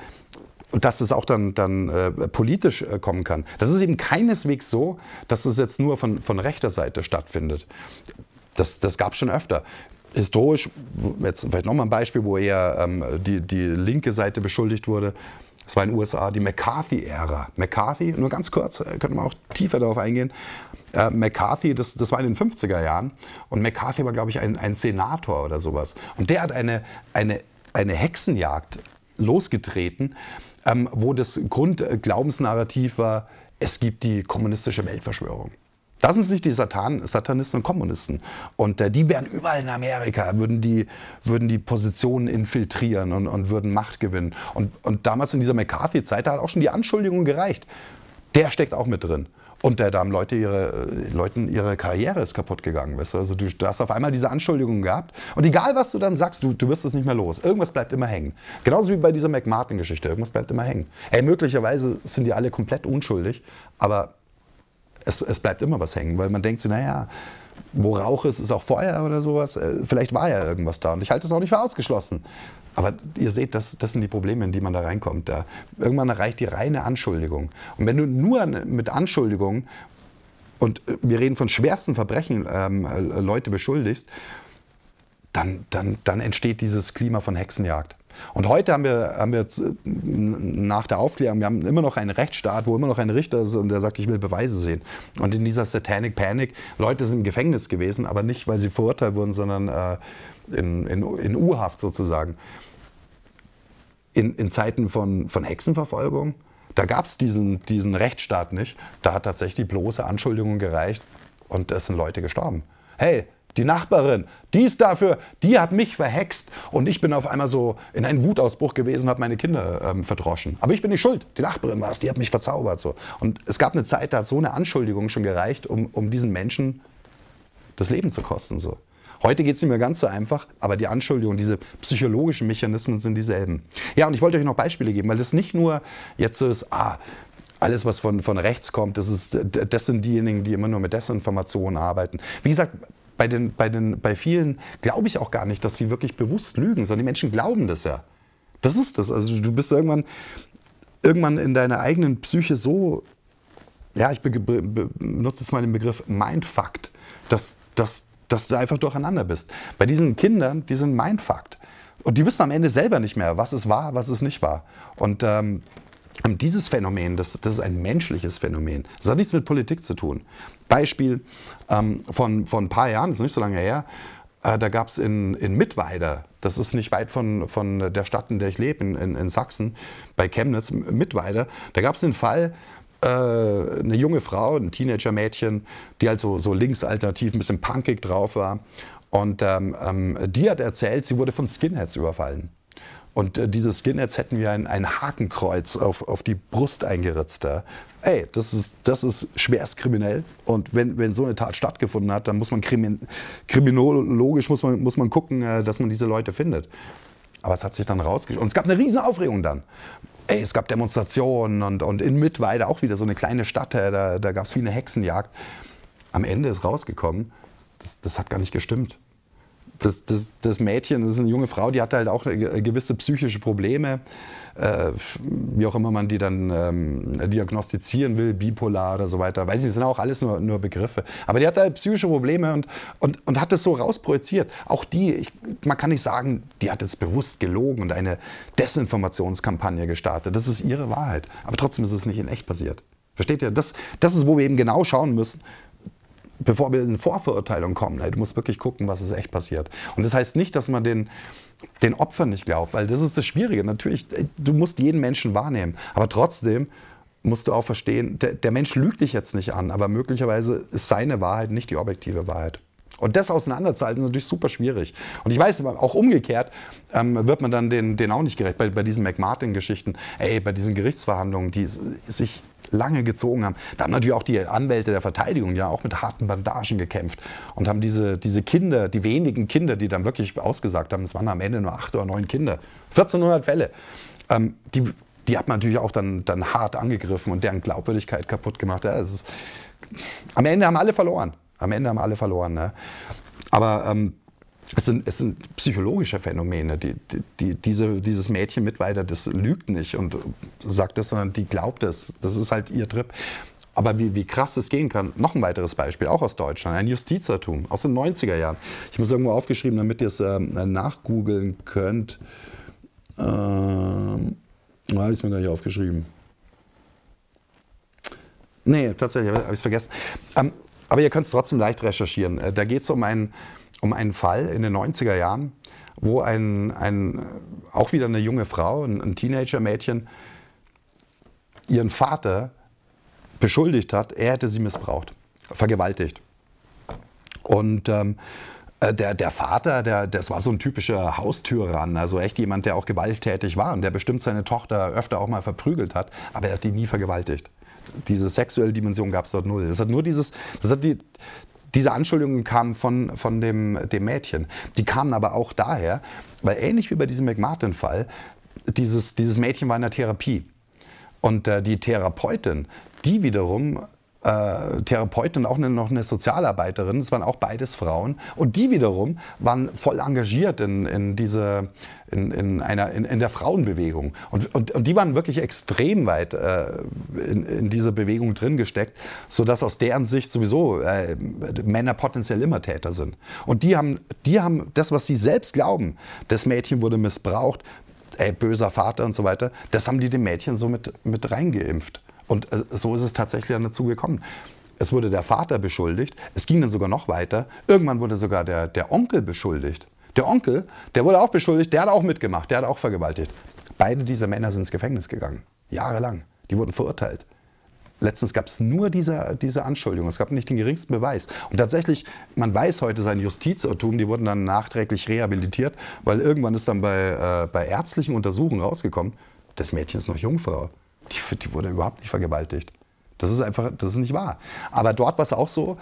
dass es auch dann, dann äh, politisch äh, kommen kann, das ist eben keineswegs so, dass es jetzt nur von, von rechter Seite stattfindet. Das, das gab es schon öfter. Historisch, jetzt vielleicht nochmal ein Beispiel, wo eher ähm, die, die linke Seite beschuldigt wurde. Das war in den U S A die McCarthy-Ära. McCarthy, nur ganz kurz, könnte man auch tiefer darauf eingehen. Äh, McCarthy, das, das war in den fünfziger Jahren. Und McCarthy war, glaube ich, ein, ein Senator oder sowas. Und der hat eine, eine, eine Hexenjagd losgetreten, ähm, wo das Grundglaubensnarrativ war, es gibt die kommunistische Weltverschwörung. Das sind nicht die Satan, Satanisten und Kommunisten. Und äh, die wären überall in Amerika, würden die, würden die Positionen infiltrieren und, und würden Macht gewinnen. Und, und damals in dieser McCarthy-Zeit, da hat auch schon die Anschuldigung gereicht. Der steckt auch mit drin. Und äh, da haben Leute ihre, Leuten ihre Karriere ist kaputt gegangen. Weißt du? Also du, du hast auf einmal diese Anschuldigungen gehabt. Und egal, was du dann sagst, du, du wirst es nicht mehr los. Irgendwas bleibt immer hängen. Genauso wie bei dieser McMartin-Geschichte. Irgendwas bleibt immer hängen. Ey, möglicherweise sind die alle komplett unschuldig, aber Es, es bleibt immer was hängen, weil man denkt sich, naja, wo Rauch ist, ist auch Feuer oder sowas. Vielleicht war ja irgendwas da und ich halte es auch nicht für ausgeschlossen. Aber ihr seht, das, das sind die Probleme, in die man da reinkommt. Da. Irgendwann erreicht die reine Anschuldigung. Und wenn du nur mit Anschuldigungen, und wir reden von schwersten Verbrechen, ähm, Leute beschuldigst, dann, dann, dann entsteht dieses Klima von Hexenjagd. Und heute haben wir, haben wir jetzt nach der Aufklärung, wir haben immer noch einen Rechtsstaat, wo immer noch ein Richter ist und der sagt, ich will Beweise sehen. Und in dieser Satanic Panic, Leute sind im Gefängnis gewesen, aber nicht, weil sie verurteilt wurden, sondern äh, in, in, in U-Haft sozusagen. In, in Zeiten von, von Hexenverfolgung, da gab es diesen, diesen Rechtsstaat nicht. Da hat tatsächlich bloße Anschuldigungen gereicht und es sind Leute gestorben. Hey! Die Nachbarin, die ist dafür, die hat mich verhext und ich bin auf einmal so in einen Wutausbruch gewesen und habe meine Kinder ähm, verdroschen. Aber ich bin nicht schuld, die Nachbarin war es, die hat mich verzaubert. So. Und es gab eine Zeit, da hat so eine Anschuldigung schon gereicht, um, um diesen Menschen das Leben zu kosten. So. Heute geht es nicht mehr ganz so einfach, aber die Anschuldigung, diese psychologischen Mechanismen sind dieselben. Ja, und ich wollte euch noch Beispiele geben, weil das nicht nur jetzt so ist, ah, alles, was von, von rechts kommt, das, ist, das sind diejenigen, die immer nur mit Desinformationen arbeiten. Wie gesagt, Bei, den, bei, den, bei vielen glaube ich auch gar nicht, dass sie wirklich bewusst lügen, sondern die Menschen glauben das ja. Das ist das. Also du bist irgendwann, irgendwann in deiner eigenen Psyche so, ja, ich benutze jetzt mal den Begriff Mindfucked, dass, dass, dass du einfach durcheinander bist. Bei diesen Kindern, die sind Mindfucked. Und die wissen am Ende selber nicht mehr, was ist wahr, was ist nicht wahr. Und ähm, dieses Phänomen, das, das ist ein menschliches Phänomen. Das hat nichts mit Politik zu tun. Beispiel ähm, von, von ein paar Jahren, das ist nicht so lange her, äh, da gab es in, in Mittweida, das ist nicht weit von, von der Stadt, in der ich lebe, in, in, in Sachsen, bei Chemnitz, Mittweida, da gab es den Fall, äh, eine junge Frau, ein Teenager-Mädchen, die halt so, so linksalternativ, ein bisschen punkig drauf war und ähm, ähm, die hat erzählt, sie wurde von Skinheads überfallen. Und äh, diese Skinheads hätten wir ein, ein Hakenkreuz auf, auf die Brust eingeritzt. Ja. Ey, das ist, das ist schwerst kriminell. Und wenn, wenn so eine Tat stattgefunden hat, dann muss man krimin, kriminologisch muss man, muss man gucken, äh, dass man diese Leute findet. Aber es hat sich dann rausgeschickt. Und es gab eine riesen Aufregung dann. Ey, es gab Demonstrationen und, und in Mittweida auch wieder so eine kleine Stadt, äh, da, da gab es wie eine Hexenjagd. Am Ende ist rausgekommen, das, das hat gar nicht gestimmt. Das, das, das Mädchen, das ist eine junge Frau, die hatte halt auch gewisse psychische Probleme, äh, wie auch immer man die dann ähm, diagnostizieren will, bipolar oder so weiter. Weiß ich, das sind auch alles nur, nur Begriffe. Aber die hatte halt psychische Probleme und, und, und hat das so rausprojiziert. Auch die, ich, man kann nicht sagen, die hat jetzt bewusst gelogen und eine Desinformationskampagne gestartet. Das ist ihre Wahrheit. Aber trotzdem ist es nicht in echt passiert. Versteht ihr? Das, das ist, wo wir eben genau schauen müssen, bevor wir in Vorverurteilung kommen. Du musst wirklich gucken, was ist echt passiert. Und das heißt nicht, dass man den, den Opfern nicht glaubt, weil das ist das Schwierige. Natürlich, du musst jeden Menschen wahrnehmen, aber trotzdem musst du auch verstehen, der, der Mensch lügt dich jetzt nicht an, aber möglicherweise ist seine Wahrheit nicht die objektive Wahrheit. Und das auseinanderzuhalten ist natürlich super schwierig. Und ich weiß, auch umgekehrt ähm, wird man dann den, den auch nicht gerecht. Bei, bei diesen McMartin-Geschichten, ey, bei diesen Gerichtsverhandlungen, die sich lange gezogen haben. Da haben natürlich auch die Anwälte der Verteidigung ja auch mit harten Bandagen gekämpft und haben diese, diese Kinder, die wenigen Kinder, die dann wirklich ausgesagt haben, es waren am Ende nur acht oder neun Kinder, vierzehnhundert Fälle, ähm, die, die hat man natürlich auch dann, dann hart angegriffen und deren Glaubwürdigkeit kaputt gemacht. Ja, es ist, am Ende haben alle verloren. Am Ende haben alle verloren. Ne? Aber ähm, es, sind, es sind psychologische Phänomene. Die, die, die, diese, dieses Mädchen Mittweida, das lügt nicht und sagt das, sondern die glaubt es. Das ist halt ihr Trip. Aber wie, wie krass es gehen kann. Noch ein weiteres Beispiel, auch aus Deutschland. Ein Justizirrtum aus den neunziger Jahren. Ich habe es irgendwo aufgeschrieben, damit ihr es ähm, nachgoogeln könnt. Ähm, da habe ich es mir gar nicht aufgeschrieben. Nee, tatsächlich habe ich es vergessen. Ähm, Aber ihr könnt es trotzdem leicht recherchieren. Da geht es um einen, um einen Fall in den neunziger Jahren, wo ein, ein, auch wieder eine junge Frau, ein, ein Teenager-Mädchen, ihren Vater beschuldigt hat, er hätte sie missbraucht, vergewaltigt. Und ähm, der, der Vater, der, das war so ein typischer Haustürran, also echt jemand, der auch gewalttätig war und der bestimmt seine Tochter öfter auch mal verprügelt hat, aber er hat die nie vergewaltigt. Diese sexuelle Dimension gab es dort null. Das hat nur dieses, das hat die, diese Anschuldigungen kamen von, von dem, dem Mädchen. Die kamen aber auch daher, weil ähnlich wie bei diesem McMartin-Fall, dieses, dieses Mädchen war in der Therapie. Und äh, die Therapeutin, die wiederum, äh, Therapeutin auch eine, noch eine Sozialarbeiterin, das waren auch beides Frauen, und die wiederum waren voll engagiert in, in, diese, in, in, einer, in, in der Frauenbewegung. Und, und, und die waren wirklich extrem weit äh, in, in diese Bewegung drin gesteckt, sodass aus deren Sicht sowieso äh, Männer potenziell immer Täter sind. Und die haben, die haben das, was sie selbst glauben, das Mädchen wurde missbraucht, ey, böser Vater und so weiter, das haben die den Mädchen so mit, mit reingeimpft. Und äh, so ist es tatsächlich dann dazu gekommen. Es wurde der Vater beschuldigt, es ging dann sogar noch weiter. Irgendwann wurde sogar der, der Onkel beschuldigt. Der Onkel, der wurde auch beschuldigt, der hat auch mitgemacht, der hat auch vergewaltigt. Beide dieser Männer sind ins Gefängnis gegangen, jahrelang. Die wurden verurteilt. Letztens gab es nur diese, diese Anschuldigung, es gab nicht den geringsten Beweis. Und tatsächlich, man weiß heute sein Justizirrtum, die wurden dann nachträglich rehabilitiert, weil irgendwann ist dann bei, äh, bei ärztlichen Untersuchungen rausgekommen, das Mädchen ist noch Jungfrau, die, die wurde überhaupt nicht vergewaltigt. Das ist einfach, das ist nicht wahr. Aber dort war es auch so,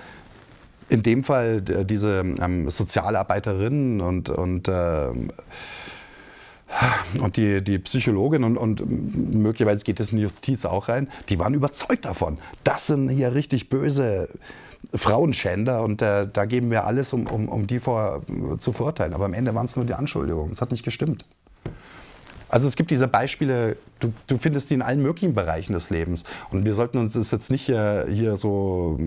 in dem Fall diese ähm, Sozialarbeiterinnen und, und, ähm, und die, die Psychologin und, und möglicherweise geht es in die Justiz auch rein, die waren überzeugt davon. Das sind hier richtig böse Frauenschänder und äh, da geben wir alles, um, um, um die vor, zu verurteilen. Aber am Ende waren es nur die Anschuldigungen. Es hat nicht gestimmt. Also es gibt diese Beispiele, du, du findest die in allen möglichen Bereichen des Lebens. Und wir sollten uns das jetzt nicht hier, hier so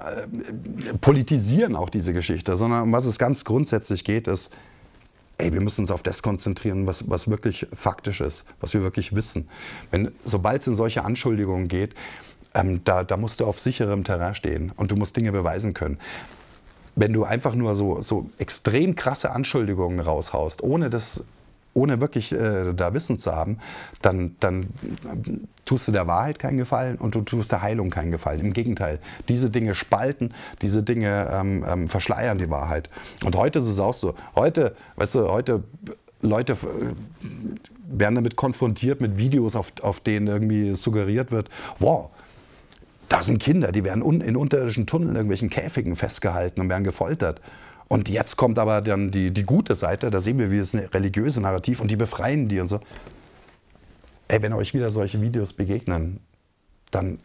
äh, politisieren, auch diese Geschichte, sondern um was es ganz grundsätzlich geht, ist, ey, wir müssen uns auf das konzentrieren, was, was wirklich faktisch ist, was wir wirklich wissen. Wenn, sobald es in solche Anschuldigungen geht, ähm, da, da musst du auf sicherem Terrain stehen und du musst Dinge beweisen können. Wenn du einfach nur so, so extrem krasse Anschuldigungen raushaust, ohne das... ohne wirklich äh, da Wissen zu haben, dann, dann tust du der Wahrheit keinen Gefallen und du tust der Heilung keinen Gefallen. Im Gegenteil, diese Dinge spalten, diese Dinge ähm, ähm, verschleiern die Wahrheit. Und heute ist es auch so. Heute, weißt du, heute Leute äh, werden damit konfrontiert mit Videos, auf, auf denen irgendwie suggeriert wird, wow, da sind Kinder, die werden un in unterirdischen Tunneln, in irgendwelchen Käfigen festgehalten und werden gefoltert. Und jetzt kommt aber dann die, die gute Seite, da sehen wir, wie es eine religiöse Narrativ und die befreien die und so. Ey, wenn euch wieder solche Videos begegnen, dann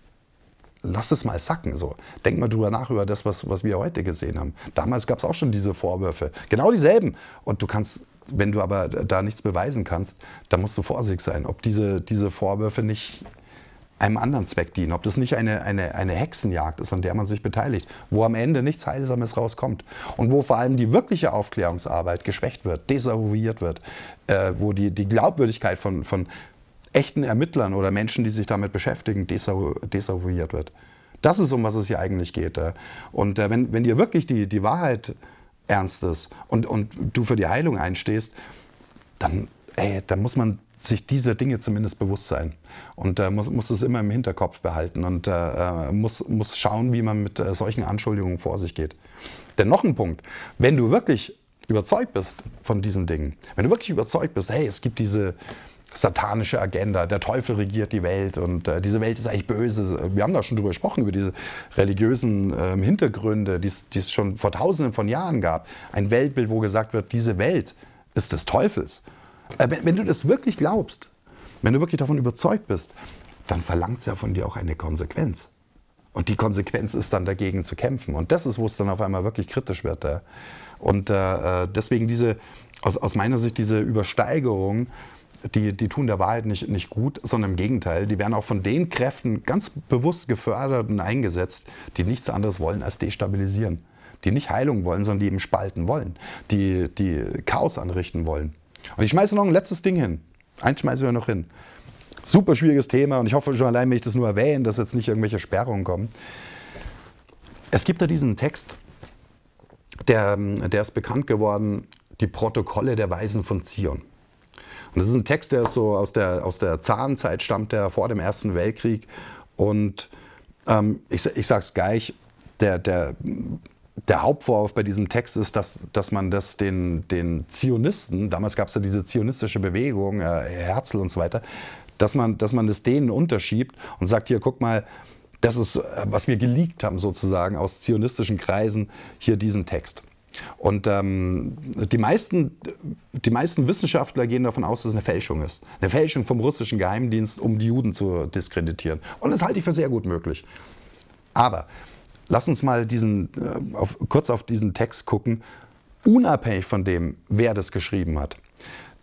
lasst es mal sacken so. Denkt mal drüber nach, über das, was, was wir heute gesehen haben. Damals gab es auch schon diese Vorwürfe, genau dieselben. Und du kannst, wenn du aber da nichts beweisen kannst, dann musst du vorsichtig sein, ob diese, diese Vorwürfe nicht einem anderen Zweck dienen, ob das nicht eine, eine, eine Hexenjagd ist, an der man sich beteiligt, wo am Ende nichts Heilsames rauskommt und wo vor allem die wirkliche Aufklärungsarbeit geschwächt wird, desavouiert wird, äh, wo die, die Glaubwürdigkeit von, von echten Ermittlern oder Menschen, die sich damit beschäftigen, desavouiert wird. Das ist, um was es hier eigentlich geht. Äh. Und äh, wenn, wenn dir wirklich die, die Wahrheit ernst ist und, und du für die Heilung einstehst, dann, ey, dann muss man sich dieser Dinge zumindest bewusst sein. Und äh, muss, muss es immer im Hinterkopf behalten und äh, muss, muss schauen, wie man mit äh, solchen Anschuldigungen vor sich geht. Denn noch ein Punkt, wenn du wirklich überzeugt bist von diesen Dingen, wenn du wirklich überzeugt bist, hey, es gibt diese satanische Agenda, der Teufel regiert die Welt und äh, diese Welt ist eigentlich böse. Wir haben da schon drüber gesprochen, über diese religiösen äh, Hintergründe, die es schon vor tausenden von Jahren gab. Ein Weltbild, wo gesagt wird, diese Welt ist des Teufels. Wenn, wenn du das wirklich glaubst, wenn du wirklich davon überzeugt bist, dann verlangt es ja von dir auch eine Konsequenz. Und die Konsequenz ist dann, dagegen zu kämpfen. Und das ist, wo es dann auf einmal wirklich kritisch wird. Und äh, deswegen diese, aus, aus meiner Sicht, diese Übersteigerung, die, die tun der Wahrheit nicht, nicht gut, sondern im Gegenteil. Die werden auch von den Kräften ganz bewusst gefördert und eingesetzt, die nichts anderes wollen als destabilisieren. Die nicht Heilung wollen, sondern die eben spalten wollen. Die, die Chaos anrichten wollen. Und ich schmeiße noch ein letztes Ding hin. Eins schmeißen wir noch hin. Super schwieriges Thema und ich hoffe schon allein, wenn ich das nur erwähne, dass jetzt nicht irgendwelche Sperrungen kommen. Es gibt da diesen Text, der, der ist bekannt geworden, die Protokolle der Weisen von Zion. Und das ist ein Text, der ist so aus der, aus der Zarenzeit stammt, der vor dem Ersten Weltkrieg. Und ähm, ich, ich sag's gleich, der... der Der Hauptvorwurf bei diesem Text ist, dass, dass man das den, den Zionisten, damals gab es ja diese zionistische Bewegung, äh, Herzl und so weiter, dass man, dass man das denen unterschiebt und sagt, hier, guck mal, das ist, was wir geleakt haben sozusagen aus zionistischen Kreisen, hier diesen Text. Und ähm, die, meisten, die meisten Wissenschaftler gehen davon aus, dass es eine Fälschung ist. Eine Fälschung vom russischen Geheimdienst, um die Juden zu diskreditieren. Und das halte ich für sehr gut möglich. Aber... Lass uns mal diesen, äh, auf, kurz auf diesen Text gucken, unabhängig von dem, wer das geschrieben hat.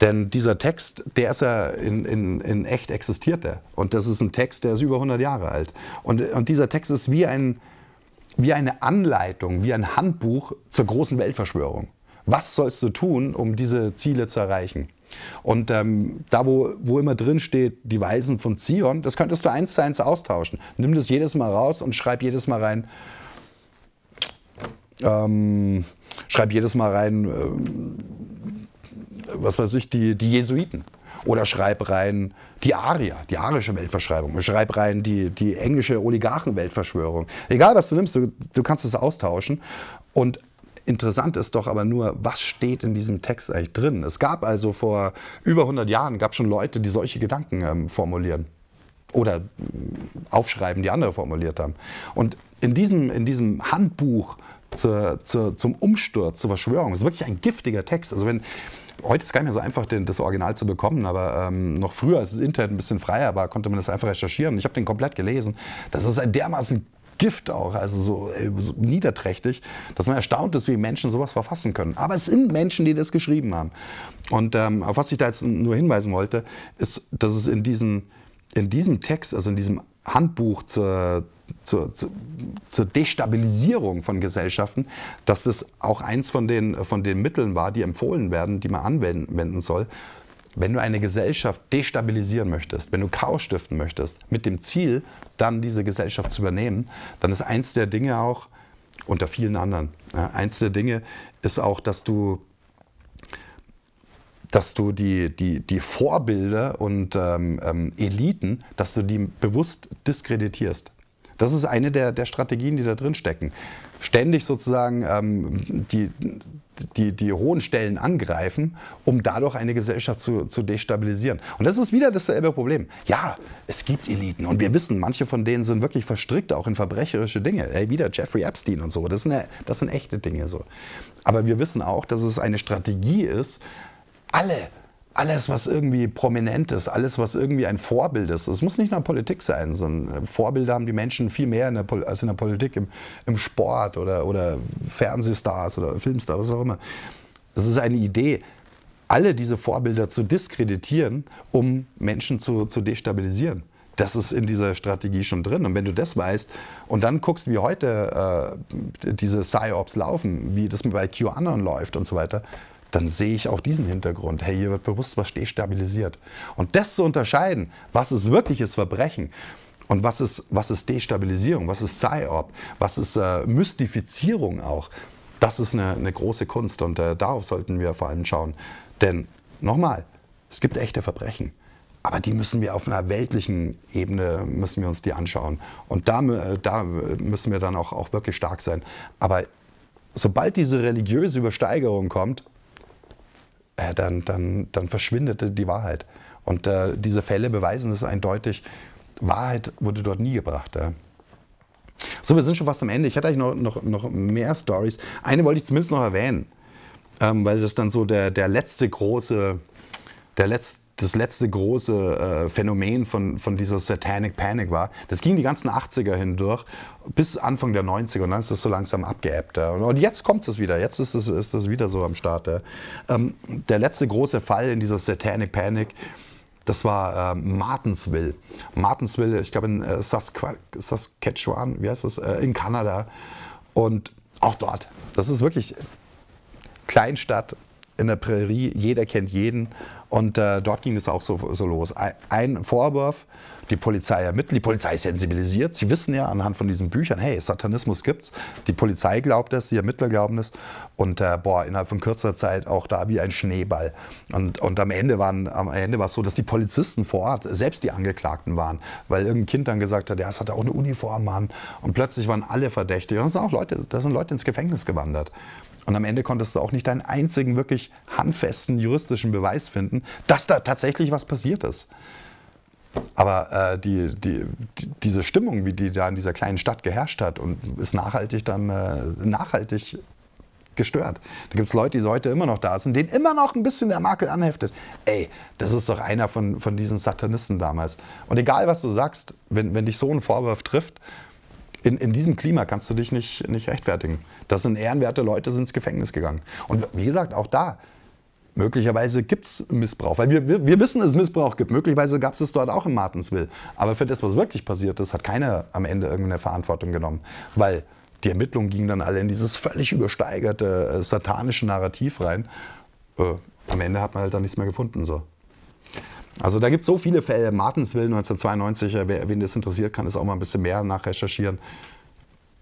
Denn dieser Text, der ist ja in, in, in echt existiert der. Und das ist ein Text, der ist über hundert Jahre alt. Und, und dieser Text ist wie, ein, wie eine Anleitung, wie ein Handbuch zur großen Weltverschwörung. Was sollst du tun, um diese Ziele zu erreichen? Und ähm, da, wo, wo immer drin steht, die Weisen von Zion, das könntest du eins zu eins austauschen. Nimm das jedes Mal raus und schreib jedes Mal rein, ähm, schreib jedes Mal rein, ähm, was weiß ich, die, die Jesuiten. Oder schreib rein die Arier, die arische Weltverschreibung. Schreib rein die, die englische Oligarchen-Weltverschwörung. Egal, was du nimmst, du, du kannst es austauschen. Und interessant ist doch aber nur, was steht in diesem Text eigentlich drin? Es gab also vor über hundert Jahren gab schon Leute, die solche Gedanken ähm, formulieren. Oder äh, aufschreiben, die andere formuliert haben. Und in diesem, in diesem Handbuch zu, zu, zum Umsturz, zur Verschwörung, ist wirklich ein giftiger Text. Also wenn... Heute ist es gar nicht mehr so einfach, den, das Original zu bekommen, aber ähm, noch früher, als das Internet ein bisschen freier war, konnte man das einfach recherchieren. Ich habe den komplett gelesen. Das ist ein dermaßen Gift auch, also so, so niederträchtig, dass man erstaunt ist, wie Menschen sowas verfassen können. Aber es sind Menschen, die das geschrieben haben. Und ähm, auf was ich da jetzt nur hinweisen wollte, ist, dass es in, diesen, in diesem Text, also in diesem Handbuch zur, zur, zur, zur Destabilisierung von Gesellschaften, dass das auch eins von den, von den Mitteln war, die empfohlen werden, die man anwenden soll. Wenn du eine Gesellschaft destabilisieren möchtest, wenn du Chaos stiften möchtest, mit dem Ziel, dann diese Gesellschaft zu übernehmen, dann ist eins der Dinge auch, unter vielen anderen, ja, eins der Dinge ist auch, dass du, dass du die, die, die Vorbilder und ähm, ähm, Eliten, dass du die bewusst diskreditierst. Das ist eine der, der Strategien, die da drin stecken. Ständig sozusagen ähm, die, die, die hohen Stellen angreifen, um dadurch eine Gesellschaft zu, zu destabilisieren. Und das ist wieder dasselbe Problem. Ja, es gibt Eliten und wir wissen, manche von denen sind wirklich verstrickt, auch in verbrecherische Dinge. Hey, wieder Jeffrey Epstein und so, das sind, das sind echte Dinge so. Aber wir wissen auch, dass es eine Strategie ist, Alle, alles, was irgendwie prominent ist, alles, was irgendwie ein Vorbild ist. Es muss nicht nur Politik sein, sondern Vorbilder haben die Menschen viel mehr in der Pol- als in der Politik, im, im Sport oder, oder Fernsehstars oder Filmstars, was auch immer. Es ist eine Idee, alle diese Vorbilder zu diskreditieren, um Menschen zu, zu destabilisieren. Das ist in dieser Strategie schon drin. Und wenn du das weißt und dann guckst, wie heute äh, diese Psy-Ops laufen, wie das bei QAnon läuft und so weiter, dann sehe ich auch diesen Hintergrund. Hey, hier wird bewusst was destabilisiert. Und das zu unterscheiden, was ist wirkliches Verbrechen und was ist, was ist Destabilisierung, was ist Psy-Op, was ist äh, Mystifizierung auch, das ist eine, eine große Kunst und äh, darauf sollten wir vor allem schauen. Denn, nochmal, es gibt echte Verbrechen, aber die müssen wir auf einer weltlichen Ebene, müssen wir uns die anschauen. Und da, äh, da müssen wir dann auch, auch wirklich stark sein. Aber sobald diese religiöse Übersteigerung kommt, Dann, dann, dann verschwindet die Wahrheit. Und äh, diese Fälle beweisen es eindeutig. Wahrheit wurde dort nie gebracht. Ja. So, wir sind schon fast am Ende. Ich hatte eigentlich noch, noch, noch mehr Stories. Eine wollte ich zumindest noch erwähnen, ähm, weil das dann so der, der letzte große, der letzte, das letzte große äh, Phänomen von, von dieser Satanic Panic war. Das ging die ganzen achtziger hindurch bis Anfang der neunziger und dann ist das so langsam abgeebbt. Ja. Und, und jetzt kommt es wieder, jetzt ist es ist das wieder so am Start. Ja. Ähm, der letzte große Fall in dieser Satanic Panic, das war äh, Martensville. Martensville, ich glaube in äh, Sask- Saskatchewan, wie heißt das, äh, in Kanada. Und auch dort, das ist wirklich Kleinstadt in der Prärie, jeder kennt jeden. Und äh, dort ging es auch so, so los. Ein Vorwurf, die Polizei ermittelt, die Polizei ist sensibilisiert. Sie wissen ja anhand von diesen Büchern, hey, Satanismus gibt's. Die Polizei glaubt es, die Ermittler glauben es. Und äh, boah, innerhalb von kürzer Zeit auch da wie ein Schneeball. Und, und am Ende waren, am Ende war es so, dass die Polizisten vor Ort selbst die Angeklagten waren. Weil irgendein Kind dann gesagt hat, ja, es hat auch eine Uniform an. Und plötzlich waren alle verdächtig. Und da sind auch Leute, da sind Leute ins Gefängnis gewandert. Und am Ende konntest du auch nicht einen einzigen wirklich handfesten juristischen Beweis finden, dass da tatsächlich was passiert ist. Aber äh, die, die, die, diese Stimmung, wie die da in dieser kleinen Stadt geherrscht hat, und ist nachhaltig dann äh, nachhaltig gestört. Da gibt es Leute, die heute immer noch da sind, denen immer noch ein bisschen der Makel anheftet. Ey, das ist doch einer von, von diesen Satanisten damals. Und egal, was du sagst, wenn, wenn dich so ein Vorwurf trifft, In, in diesem Klima kannst du dich nicht, nicht rechtfertigen. Das sind ehrenwerte Leute, sind ins Gefängnis gegangen. Und wie gesagt, auch da, möglicherweise gibt es Missbrauch. Weil wir, wir, wir wissen, dass es Missbrauch gibt. Möglicherweise gab es es dort auch in Martensville. Aber für das, was wirklich passiert ist, hat keiner am Ende irgendeine Verantwortung genommen. Weil die Ermittlungen gingen dann alle in dieses völlig übersteigerte, äh, satanische Narrativ rein. Äh, am Ende hat man halt dann nichts mehr gefunden. So. Also da gibt es so viele Fälle. Martensville neunzehnhundertzweiundneunzig, wer, wen das interessiert, kann das auch mal ein bisschen mehr nachrecherchieren.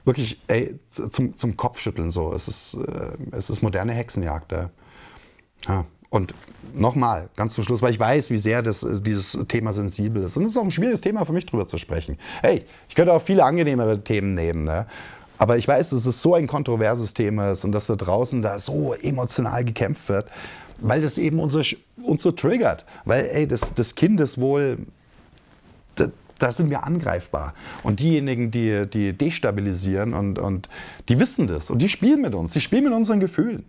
Wirklich, ey, zum, zum Kopfschütteln so. Es ist, äh, es ist moderne Hexenjagd. Äh. Ja. Und nochmal, ganz zum Schluss, weil ich weiß, wie sehr das, dieses Thema sensibel ist. Und es ist auch ein schwieriges Thema für mich, drüber zu sprechen. Hey, ich könnte auch viele angenehmere Themen nehmen, ne? Aber ich weiß, dass es so ein kontroverses Thema ist und dass da draußen da so emotional gekämpft wird, weil das eben unsere, uns so triggert. Weil, ey, das, das Kindeswohl, da, da sind wir angreifbar. Und diejenigen, die, die destabilisieren, und, und die wissen das. Und die spielen mit uns. Die spielen mit unseren Gefühlen.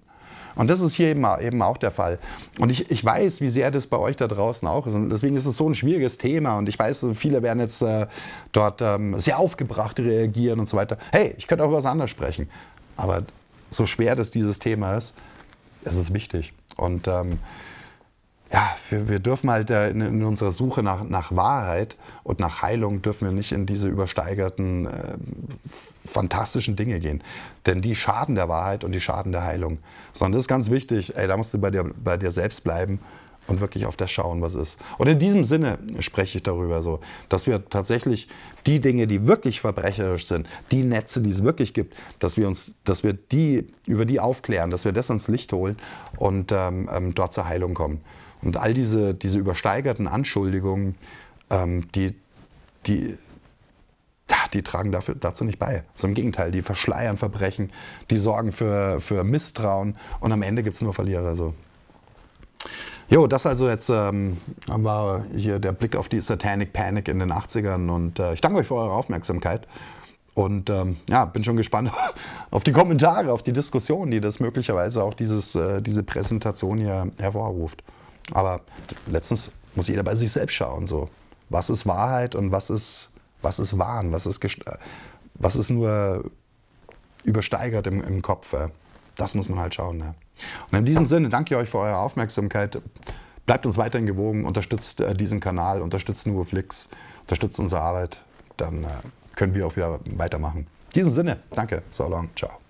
Und das ist hier eben auch der Fall. Und ich, ich weiß, wie sehr das bei euch da draußen auch ist. Und deswegen ist es so ein schwieriges Thema. Und ich weiß, viele werden jetzt äh, dort ähm, sehr aufgebracht reagieren und so weiter. Hey, ich könnte auch über was anderes sprechen. Aber so schwer das dieses Thema ist, es ist wichtig. Und ähm, ja, wir, wir dürfen halt äh, in, in unserer Suche nach, nach Wahrheit und nach Heilung dürfen wir nicht in diese übersteigerten, äh, fantastischen Dinge gehen. Denn die schaden der Wahrheit und die schaden der Heilung. Sondern das ist ganz wichtig, ey, da musst du bei dir, bei dir selbst bleiben und wirklich auf das schauen, was ist. Und in diesem Sinne spreche ich darüber so, dass wir tatsächlich die Dinge, die wirklich verbrecherisch sind, die Netze, die es wirklich gibt, dass wir, uns, dass wir die über die aufklären, dass wir das ans Licht holen und ähm, ähm, dort zur Heilung kommen. Und all diese, diese übersteigerten Anschuldigungen, ähm, die, die, die tragen dafür, dazu nicht bei. Also im Gegenteil, die verschleiern Verbrechen, die sorgen für, für Misstrauen und am Ende gibt es nur Verlierer. So. Jo, das also jetzt ähm, war hier der Blick auf die Satanic Panic in den achtzigern und äh, ich danke euch für eure Aufmerksamkeit. Und ähm, ja, bin schon gespannt auf die Kommentare, auf die Diskussion, die das möglicherweise auch dieses, äh, diese Präsentation hier hervorruft. Aber letztens muss jeder bei sich selbst schauen. So. Was ist Wahrheit und was ist, was ist Wahn? Was ist, was ist nur übersteigert im, im Kopf? Äh? Das muss man halt schauen. Ne? Und in diesem Sinne danke ich euch für eure Aufmerksamkeit. Bleibt uns weiterhin gewogen, unterstützt äh, diesen Kanal, unterstützt Nuoflix, unterstützt unsere Arbeit. Dann äh, können wir auch wieder weitermachen. In diesem Sinne, danke, so long, ciao.